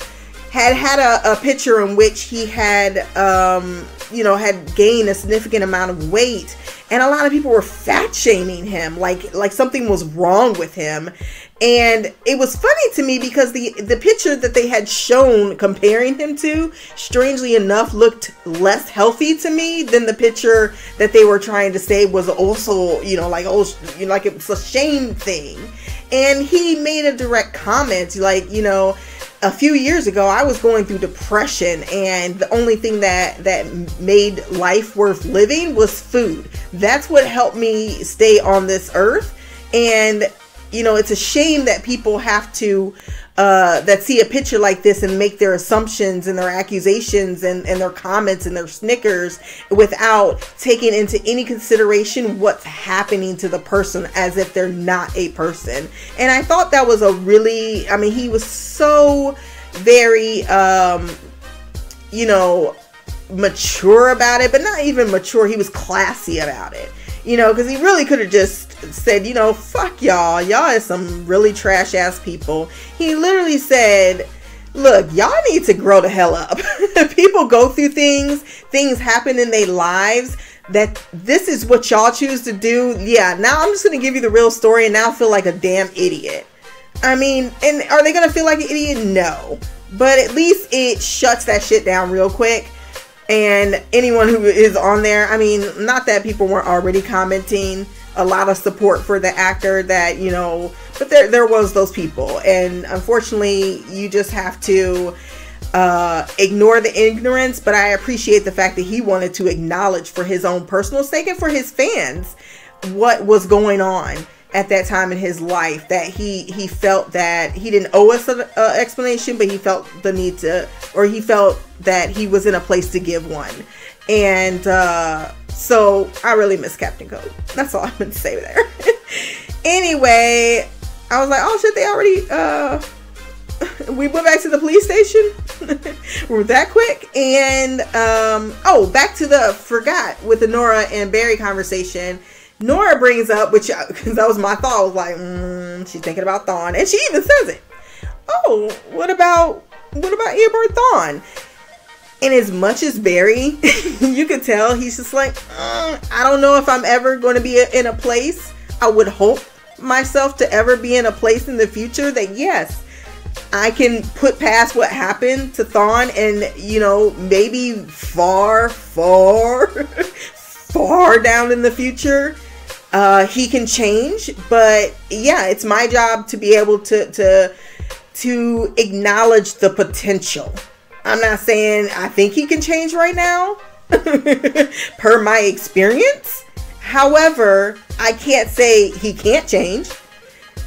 had had a, a picture in which he had, um, you know, had gained a significant amount of weight. And a lot of people were fat shaming him. Like, like something was wrong with him. And it was funny to me because the, the picture that they had shown comparing him to, strangely enough, looked less healthy to me than the picture that they were trying to say was also, you know, like, oh, you know, like it was a shame thing. And he made a direct comment like, you know, a few years ago, I was going through depression, and the only thing that that made life worth living was food. That's what helped me stay on this earth. And, you know, it's a shame that people have to, uh, that see a picture like this and make their assumptions and their accusations and, and their comments and their snickers without taking into any consideration what's happening to the person as if they're not a person. And I thought that was a really, I mean, he was so very, um, you know, mature about it, but not even mature. He was classy about it. You know, because he really could have just said, you know, fuck y'all. Y'all is some really trash ass people. He literally said, look, y'all need to grow the hell up. People go through things. Things happen in their lives. That this is what y'all choose to do. Yeah, now I'm just going to give you the real story and now feel like a damn idiot. I mean, and are they going to feel like an idiot? No. But at least it shuts that shit down real quick. And anyone who is on there, I mean, not that people weren't already commenting, a lot of support for the actor that, you know, but there, there was those people. And unfortunately, you just have to uh, ignore the ignorance. But I appreciate the fact that he wanted to acknowledge for his own personal sake and for his fans what was going on at that time in his life, that he he felt that he didn't owe us an uh, explanation, but he felt the need to, or he felt that he was in a place to give one. And uh so I really miss Captain Code. That's all I'm gonna say there. Anyway, I was like, oh shit, they already uh we went back to the police station. We're that quick. And um oh, back to the forgot with the Nora and Barry conversation. Nora brings up, which because that was my thought, I was like, mm, she's thinking about Thawne, and she even says it. Oh, what about what about Eobard Thawne? And as much as Barry, you could tell he's just like, mm, I don't know if I'm ever going to be in a place. I would hope myself to ever be in a place in the future that yes, I can put past what happened to Thawne, and you know, maybe far, far, far down in the future. uh, he can change. But yeah, it's my job to be able to, to, to acknowledge the potential. I'm not saying I think he can change right now, per my experience. However, I can't say he can't change.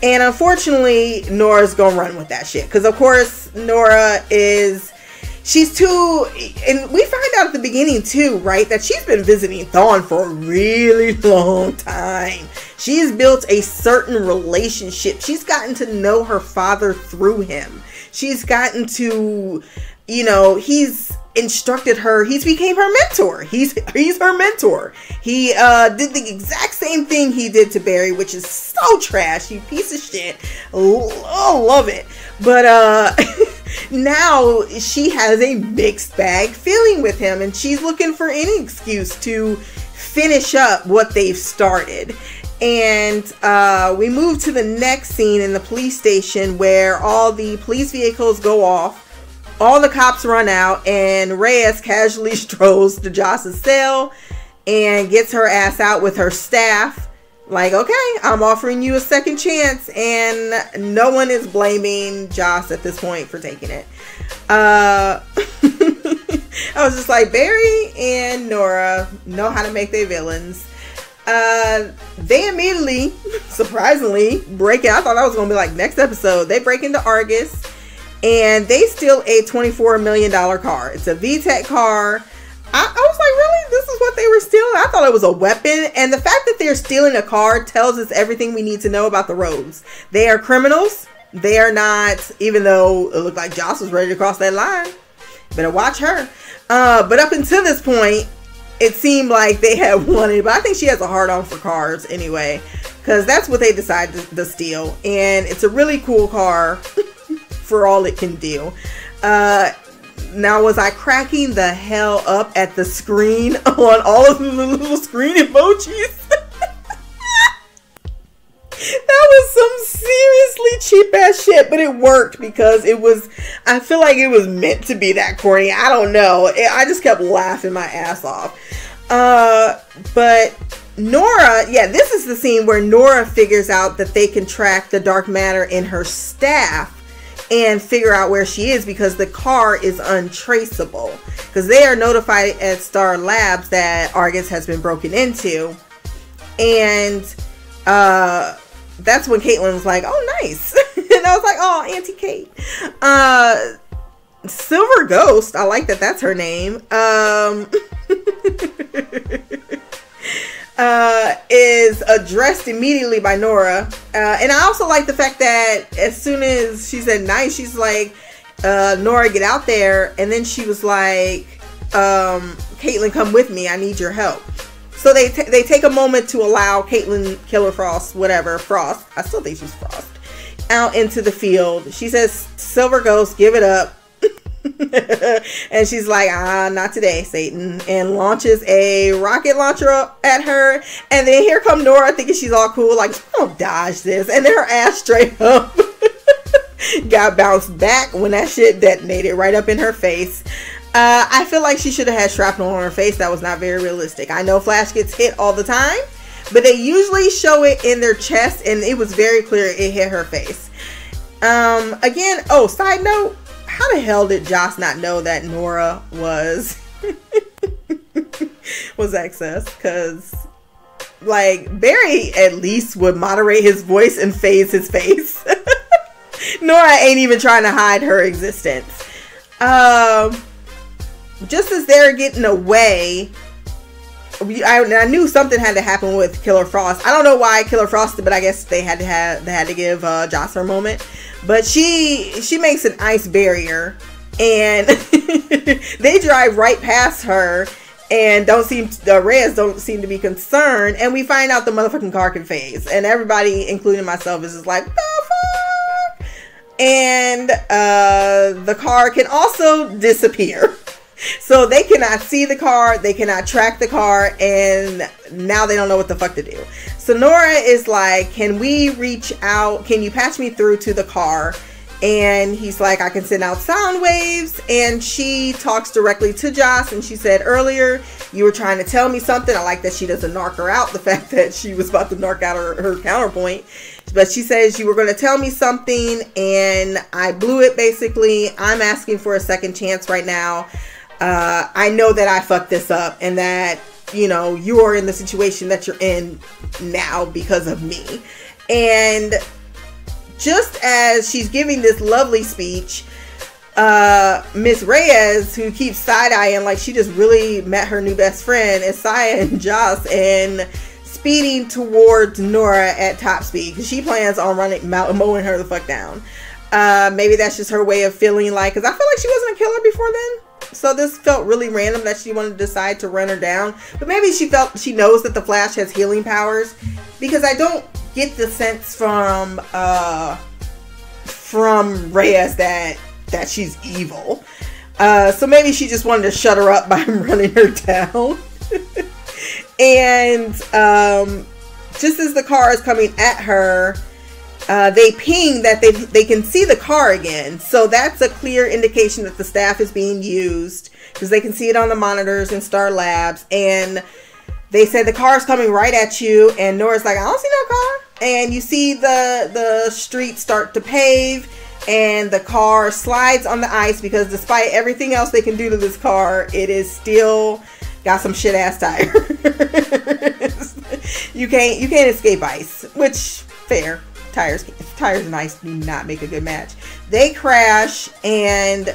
And unfortunately, Nora's gonna run with that shit. Because of course, Nora is, she's too, and we find out at the beginning too, right? That she's been visiting Thawne for a really long time. She has built a certain relationship. She's gotten to know her father through him. She's gotten to, you know, he's instructed her. He's became her mentor. He's he's her mentor. He uh, did the exact same thing he did to Barry, which is so trash. You piece of shit. Oh, love it. But uh, now she has a mixed bag feeling with him, and she's looking for any excuse to finish up what they've started. And uh, we move to the next scene in the police station where all the police vehicles go off. All the cops run out, and Reyes casually strolls to Jocelyn's cell and gets her ass out with her staff. Like, okay, I'm offering you a second chance, and no one is blaming Joss at this point for taking it. Uh, I was just like, Barry and Nora know how to make their villains. Uh, they immediately, surprisingly, break out. I thought I was going to be like, next episode, they break into Argus. And they steal a twenty-four million dollar car. It's a V TEC car. I, I was like, really? This is what they were stealing? I thought it was a weapon. And the fact that they're stealing a car tells us everything we need to know about the Rogues. They are criminals. They are not, even though it looked like Joss was ready to cross that line. Better watch her. Uh, but up until this point, it seemed like they had wanted. But I think she has a hard-on for cars anyway. Because that's what they decided to, to steal. And it's a really cool car. For all it can do. Uh, now, was I cracking the hell up at the screen on all of the little screen emojis? That was some seriously cheap ass shit, but it worked because it was, I feel like it was meant to be that corny. I don't know. I just kept laughing my ass off. Uh, but Nora, yeah, this is the scene where Nora figures out that they can track the dark matter in her staff and figure out where she is, because the car is untraceable, because they are notified at Star Labs that Argus has been broken into. And uh, that's when Caitlin was like, oh, nice. And I was like, oh, Auntie Kate. Uh, Silver Ghost, I like that that's her name, um, uh, is addressed immediately by Nora. Uh, and I also like the fact that as soon as she said nice, she's like, uh, Nora, get out there. And then she was like, um, Caitlin, come with me. I need your help. So they, t they take a moment to allow Caitlin, Killer Frost, whatever, Frost, I still think she's Frost, out into the field. She says, Silver Ghost, give it up. And she's like, ah, not today, Satan, and launches a rocket launcher at her. And then here come Nora thinking she's all cool, like, don't dodge this, and then her ass straight up got bounced back when that shit detonated right up in her face. uh I feel like she should have had shrapnel on her face. That was not very realistic. I know Flash gets hit all the time, but they usually show it in their chest, and it was very clear it hit her face. Um again, oh, side note, how the hell did Joss not know that Nora was was excess? Because, like, Barry at least would moderate his voice and phase his face. Nora ain't even trying to hide her existence. Um, just as they're getting away, I, I knew something had to happen with Killer Frost. I don't know why Killer Frost, but I guess they had to have they had to give uh, Joss her moment. But she she makes an ice barrier, and they drive right past her, and don't seem the uh, Reyes don't seem to be concerned. And we find out the motherfucking car can phase, and everybody, including myself, is just like, what the fuck? And uh, the car can also disappear. So they cannot see the car, they cannot track the car, and now they don't know what the fuck to do. So Nora is like, can we reach out, can you patch me through to the car? and he's like, I can send out sound waves. And she talks directly to Joss, and she said, earlier you were trying to tell me something. I like that she doesn't narc her out, the fact that she was about to narc out her, her counterpoint. But she says, you were going to tell me something and I blew it. Basically, I'm asking for a second chance right now. Uh, I know that I fucked this up and that, you know, you are in the situation that you're in now because of me. And just as she's giving this lovely speech, uh, Miss Reyes, who keeps side-eyeing like she just really met her new best friend, is sighing Joss and speeding towards Nora at top speed, because she plans on running, mowing her the fuck down. Uh, maybe that's just her way of feeling like, because I feel like she wasn't a killer before then. So this felt really random that she wanted to decide to run her down. But maybe she felt she knows that the Flash has healing powers, because I don't get the sense from uh, from Reyes that that she's evil. Uh, so maybe she just wanted to shut her up by running her down. And um, just as the car is coming at her, Uh, they ping that they they can see the car again. So that's a clear indication that the staff is being used, because they can see it on the monitors in Star Labs. And they said the car is coming right at you. And Nora's like, I don't see no car. And you see the, the street start to pave, and the car slides on the ice, because despite everything else they can do to this car, it is still got some shit ass tires. You can't, you can't escape ice, which fair. Tires, tires and ice do not make a good match. They crash, and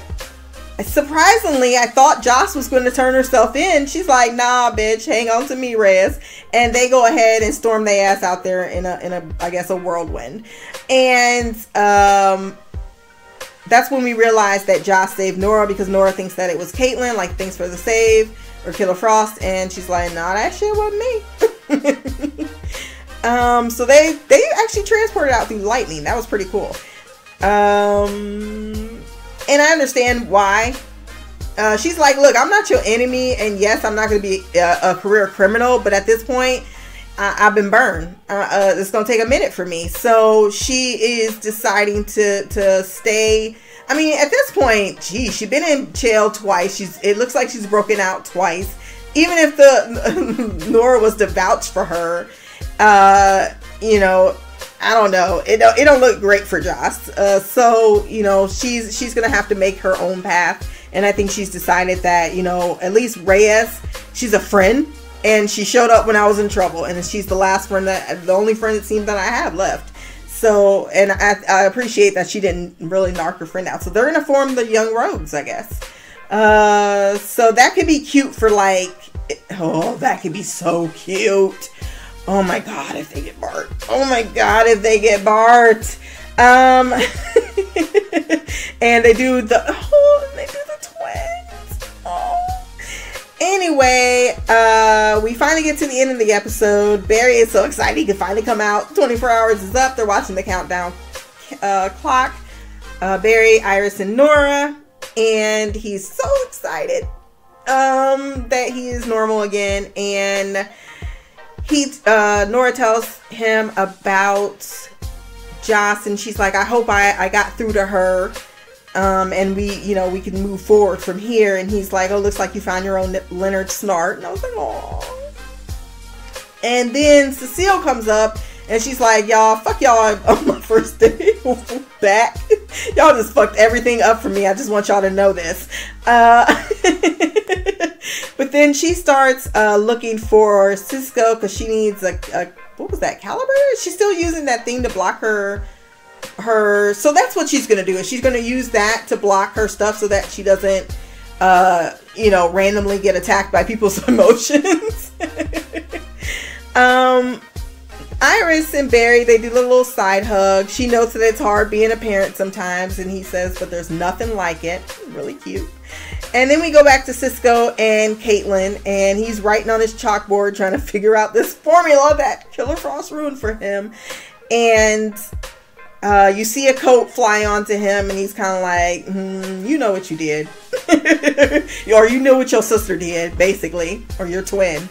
surprisingly, I thought Joss was going to turn herself in. She's like, nah, bitch, hang on to me, Rez. And they go ahead and storm their ass out there in a, in a, I guess, a whirlwind. And um, that's when we realized that Joss saved Nora, because Nora thinks that it was Caitlin, like, thanks for the save, or Killer Frost. And she's like, nah, that shit wasn't me. Um, so they, they actually transported out through lightning. That was pretty cool. Um, and I understand why. Uh, she's like, look, I'm not your enemy. And yes, I'm not going to be a, a career criminal, but at this point, I, I've been burned. Uh, uh, it's going to take a minute for me. So she is deciding to, to stay. I mean, at this point, gee, she's been in jail twice. She's, it looks like she's broken out twice. Even if the Nora was to vouch for her, uh you know, I don't know, it don't, it don't look great for Joss. Uh so, you know, she's she's gonna have to make her own path. And I think she's decided that, you know, at least Reyes, she's a friend, and she showed up when I was in trouble, and she's the last friend, that the only friend it seems that I have left. So, and I, I appreciate that she didn't really narc her friend out. So they're gonna form the Young Rogues, I guess. Uh so that could be cute for, like, oh, that could be so cute. Oh my God, if they get Bart. Oh my God, if they get Bart. Um, and they do the, oh, and they do the twins. Oh. Anyway, uh, we finally get to the end of the episode. Barry is so excited he can finally come out. twenty-four hours is up. They're watching the countdown uh, clock. Uh, Barry, Iris, and Nora. And he's so excited um, that he is normal again. And He, uh, Nora tells him about Joss, and she's like, I hope I, I got through to her. Um, and we, you know, we can move forward from here. And he's like, oh, looks like you found your own Leonard Snart. And I was like, oh. And then Cecile comes up, and she's like, y'all, fuck y'all on my first day back. Y'all just fucked everything up for me. I just want y'all to know this. Uh, but then she starts uh, looking for Cisco, because she needs a, a, what was that, caliber? She's still using that thing to block her, her. So that's what she's going to do, is she's going to use that to block her stuff so that she doesn't, uh, you know, randomly get attacked by people's emotions. um... Iris and Barry, they do a little side hug. She notes that it's hard being a parent sometimes, and he says, but there's nothing like it. Really cute. And then we go back to Cisco and Caitlin, and he's writing on his chalkboard trying to figure out this formula that Killer Frost ruined for him. And uh, you see a coat fly onto him, and he's kind of like, mm, you know what you did. Or you know what your sister did, basically, or your twin.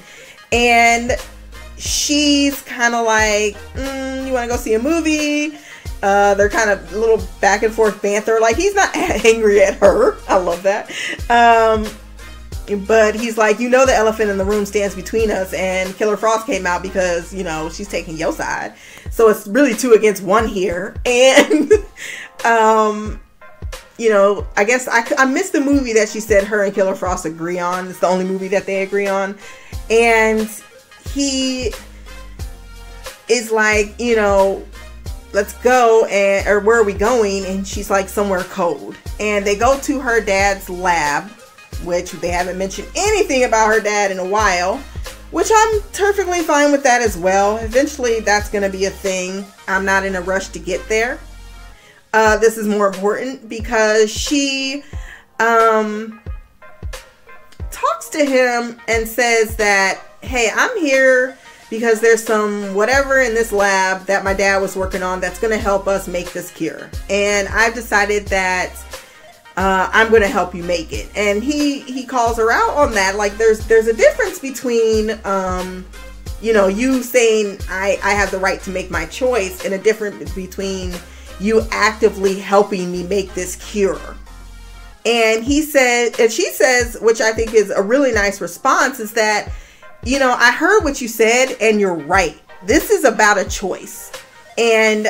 And she's kind of like, mm, you want to go see a movie? Uh, they're kind of a little back and forth banter. Like, he's not angry at her. I love that. Um, but he's like, you know, the elephant in the room stands between us, and Killer Frost came out because, you know, she's taking your side. So it's really two against one here. And, um, you know, I guess I, I missed the movie that she said her and Killer Frost agree on. It's the only movie that they agree on. And he is like, you know, let's go, and or where are we going? And she's like, somewhere cold. And they go to her dad's lab, which they haven't mentioned anything about her dad in a while, which I'm perfectly fine with that as well. Eventually that's gonna be a thing. I'm not in a rush to get there. Uh, this is more important because she um, talks to him and says that, hey, I'm here because there's some whatever in this lab that my dad was working on that's going to help us make this cure. And I've decided that uh, I'm going to help you make it. And he he calls her out on that. Like, there's there's a difference between, um, you know, you saying I, I have the right to make my choice, and a difference between you actively helping me make this cure. And he said, and she says, which I think is a really nice response, is that, you know, I heard what you said and you're right. This is about a choice. And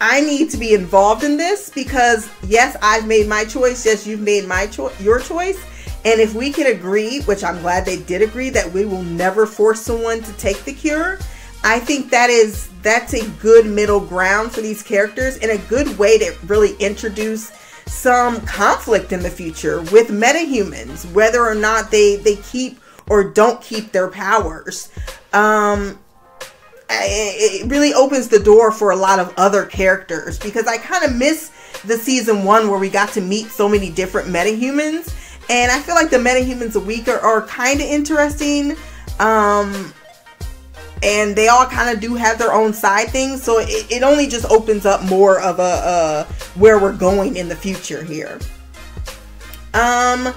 I need to be involved in this because, yes, I've made my choice. Yes, you've made my cho- your choice. And if we can agree, which I'm glad they did agree, that we will never force someone to take the cure, I think that is, that's a good middle ground for these characters and a good way to really introduce some conflict in the future with metahumans, whether or not they, they keep or don't keep their powers. Um, it really opens the door for a lot of other characters, because I kind of miss the season one where we got to meet so many different metahumans. And I feel like the metahumans a week are, are kind of interesting. Um, and they all kind of do have their own side things. So it, it only just opens up more of a, uh, where we're going in the future here. Um,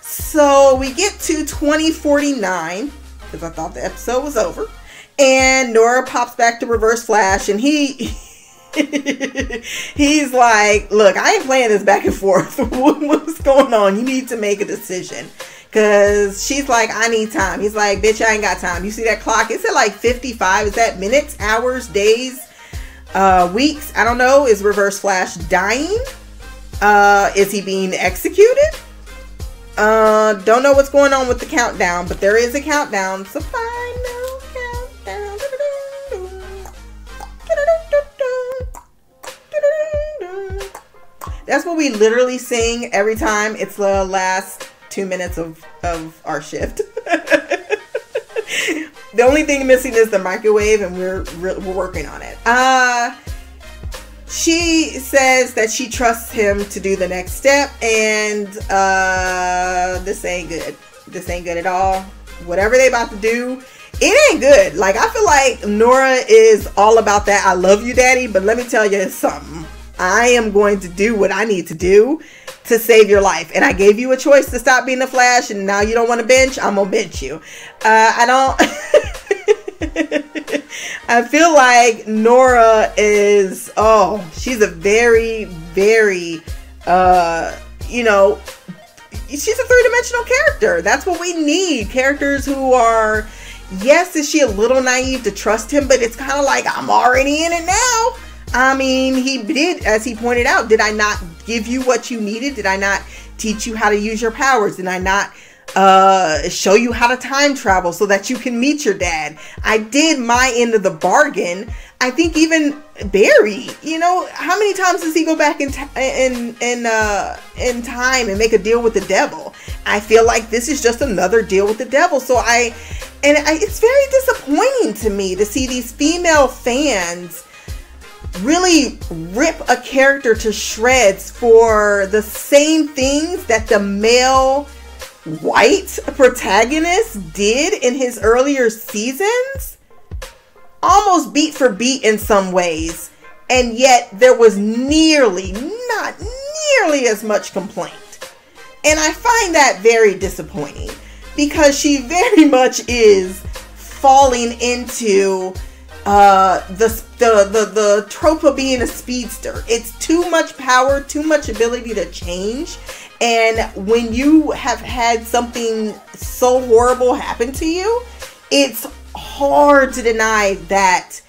So we get to twenty forty-nine, because I thought the episode was over, and Nora pops back to Reverse Flash, and he he's like, look, I ain't playing this back and forth. What's going on? You need to make a decision. Because she's like, I need time. He's like, bitch, I ain't got time. You see that clock? It's at like fifty-five. Is that minutes, hours, days, uh, weeks? I don't know. Is Reverse Flash dying? Uh, is he being executed? Uh, don't know what's going on with the countdown, but there is a countdown. So final countdown. That's what we literally sing every time. It's the last two minutes of, of our shift. The only thing missing is the microwave, and we're, we're working on it. Uh, She says that she trusts him to do the next step, and uh, this ain't good. This ain't good at all. Whatever they about to do, it ain't good. Like, I feel like Nora is all about that I love you, daddy, but let me tell you something. I am going to do what I need to do to save your life. And I gave you a choice to stop being the Flash, and now you don't want to bench? I'm going to bench you. Uh, I don't... I feel like Nora is, oh, she's a very, very, uh, you know, she's a three-dimensional character. That's what we need. Characters who are, yes, is she a little naive to trust him, but it's kind of like, I'm already in it now. I mean, he did, as he pointed out, did I not give you what you needed? Did I not teach you how to use your powers? Did I not uh show you how to time travel so that you can meet your dad? I did my end of the bargain. I think even Barry, you know, how many times does he go back in in in uh in time and make a deal with the devil? I feel like this is just another deal with the devil. So I and I, it's very disappointing to me to see these female fans really rip a character to shreds for the same things that the male white protagonist did in his earlier seasons, almost beat for beat in some ways, and yet there was nearly not nearly as much complaint. And I find that very disappointing, because she very much is falling into uh, the, the, the, the trope of being a speedster. It's too much power, too much ability to change. And when you have had something so horrible happen to you, it's hard to deny that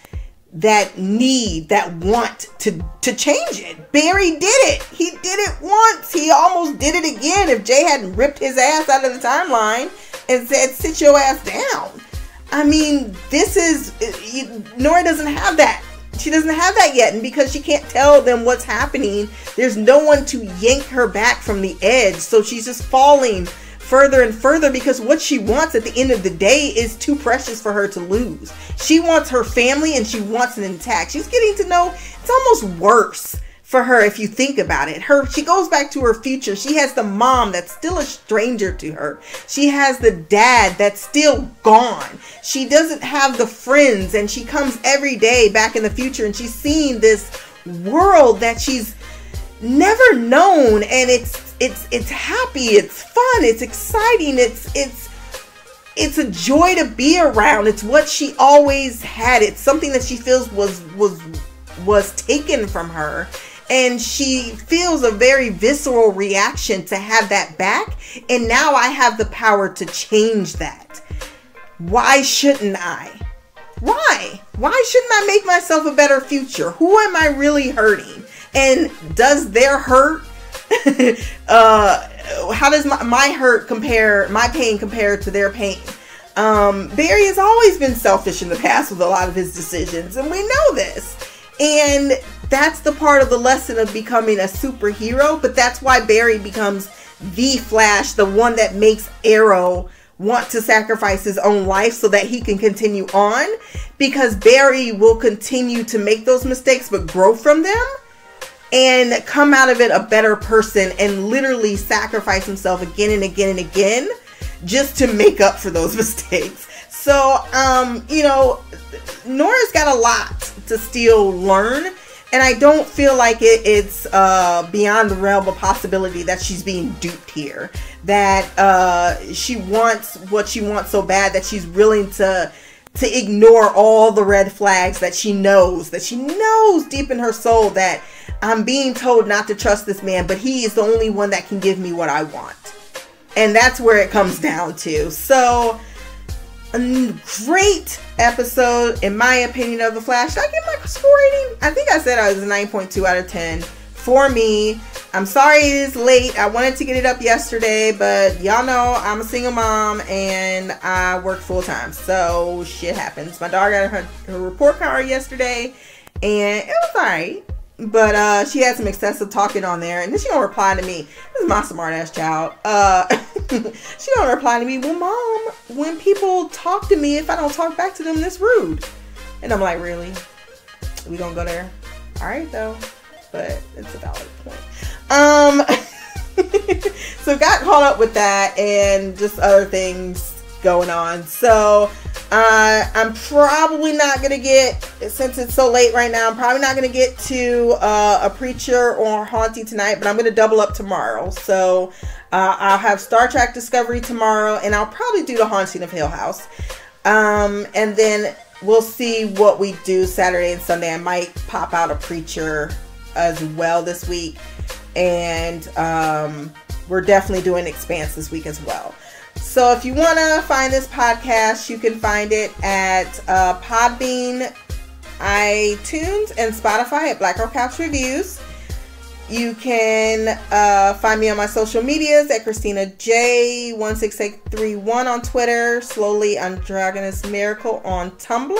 that need, that want to to change it. Barry did it. He did it once. He almost did it again if Jay hadn't ripped his ass out of the timeline and said, sit your ass down. I mean, this is, you, Nora doesn't have that. She doesn't have that yet. And because she can't tell them what's happening, there's no one to yank her back from the edge. So she's just falling further and further, because what she wants at the end of the day is too precious for her to lose. She wants her family and she wants it intact. She's getting to know, it's almost worse for her if you think about it. Her, she goes back to her future. She has the mom that's still a stranger to her. She has the dad that's still gone. She doesn't have the friends, and she comes every day back in the future and she's seeing this world that she's never known, and it's it's it's happy, it's fun, it's exciting, it's it's it's a joy to be around. It's what she always had. It's something that she feels was was was taken from her. And she feels a very visceral reaction to have that back. And now I have the power to change that. Why shouldn't I? Why? Why shouldn't I make myself a better future? Who am I really hurting? And does their hurt, uh, how does my, my hurt compare, my pain compare to their pain? Um, Barry has always been selfish in the past with a lot of his decisions, and we know this. And that's the part of the lesson of becoming a superhero. But that's why Barry becomes the Flash, the one that makes Arrow want to sacrifice his own life so that he can continue on, because Barry will continue to make those mistakes but grow from them and come out of it a better person, and literally sacrifice himself again and again and again just to make up for those mistakes. So, um, you know, Nora's got a lot to still learn, and I don't feel like it, it's uh, beyond the realm of possibility that she's being duped here, that uh, she wants what she wants so bad that she's willing to to ignore all the red flags that she knows, that she knows deep in her soul that I'm being told not to trust this man, but he is the only one that can give me what I want. And that's where it comes down to. So, a great episode, in my opinion, of The Flash. Did I get my score rating? I think I said I was a nine point two out of ten for me. I'm sorry it is late. I wanted to get it up yesterday, but y'all know I'm a single mom and I work full time. So shit happens. My daughter got her, her report card yesterday and it was all right. But uh, she had some excessive talking on there, and then she don't reply to me. This is my smart ass child. Uh, she don't reply to me. Well, mom, when people talk to me, if I don't talk back to them, that's rude. And I'm like, really? We gonna go there? All right, though. But it's a valid point. Um, so got caught up with that and just other things going on. So uh, I'm probably not going to get, since it's so late right now, I'm probably not going to get to uh, a Preacher or Haunting tonight, but I'm going to double up tomorrow. So uh, I'll have Star Trek Discovery tomorrow, and I'll probably do The Haunting of Hill House. Um, and then we'll see what we do Saturday and Sunday. I might pop out a Preacher as well this week, and um we're definitely doing Expanse this week as well. So if you want to find this podcast, you can find it at uh Podbean, iTunes, and Spotify at Black Girl Couch Reviews. You can uh find me on my social medias at Christina J one six eight three one on Twitter, Slowly Androgynous Miracle on Tumblr.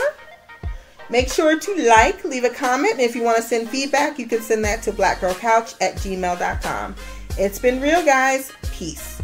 Make sure to like, leave a comment, and if you want to send feedback, you can send that to blackgirlcouch at gmail dot com. It's been real, guys. Peace.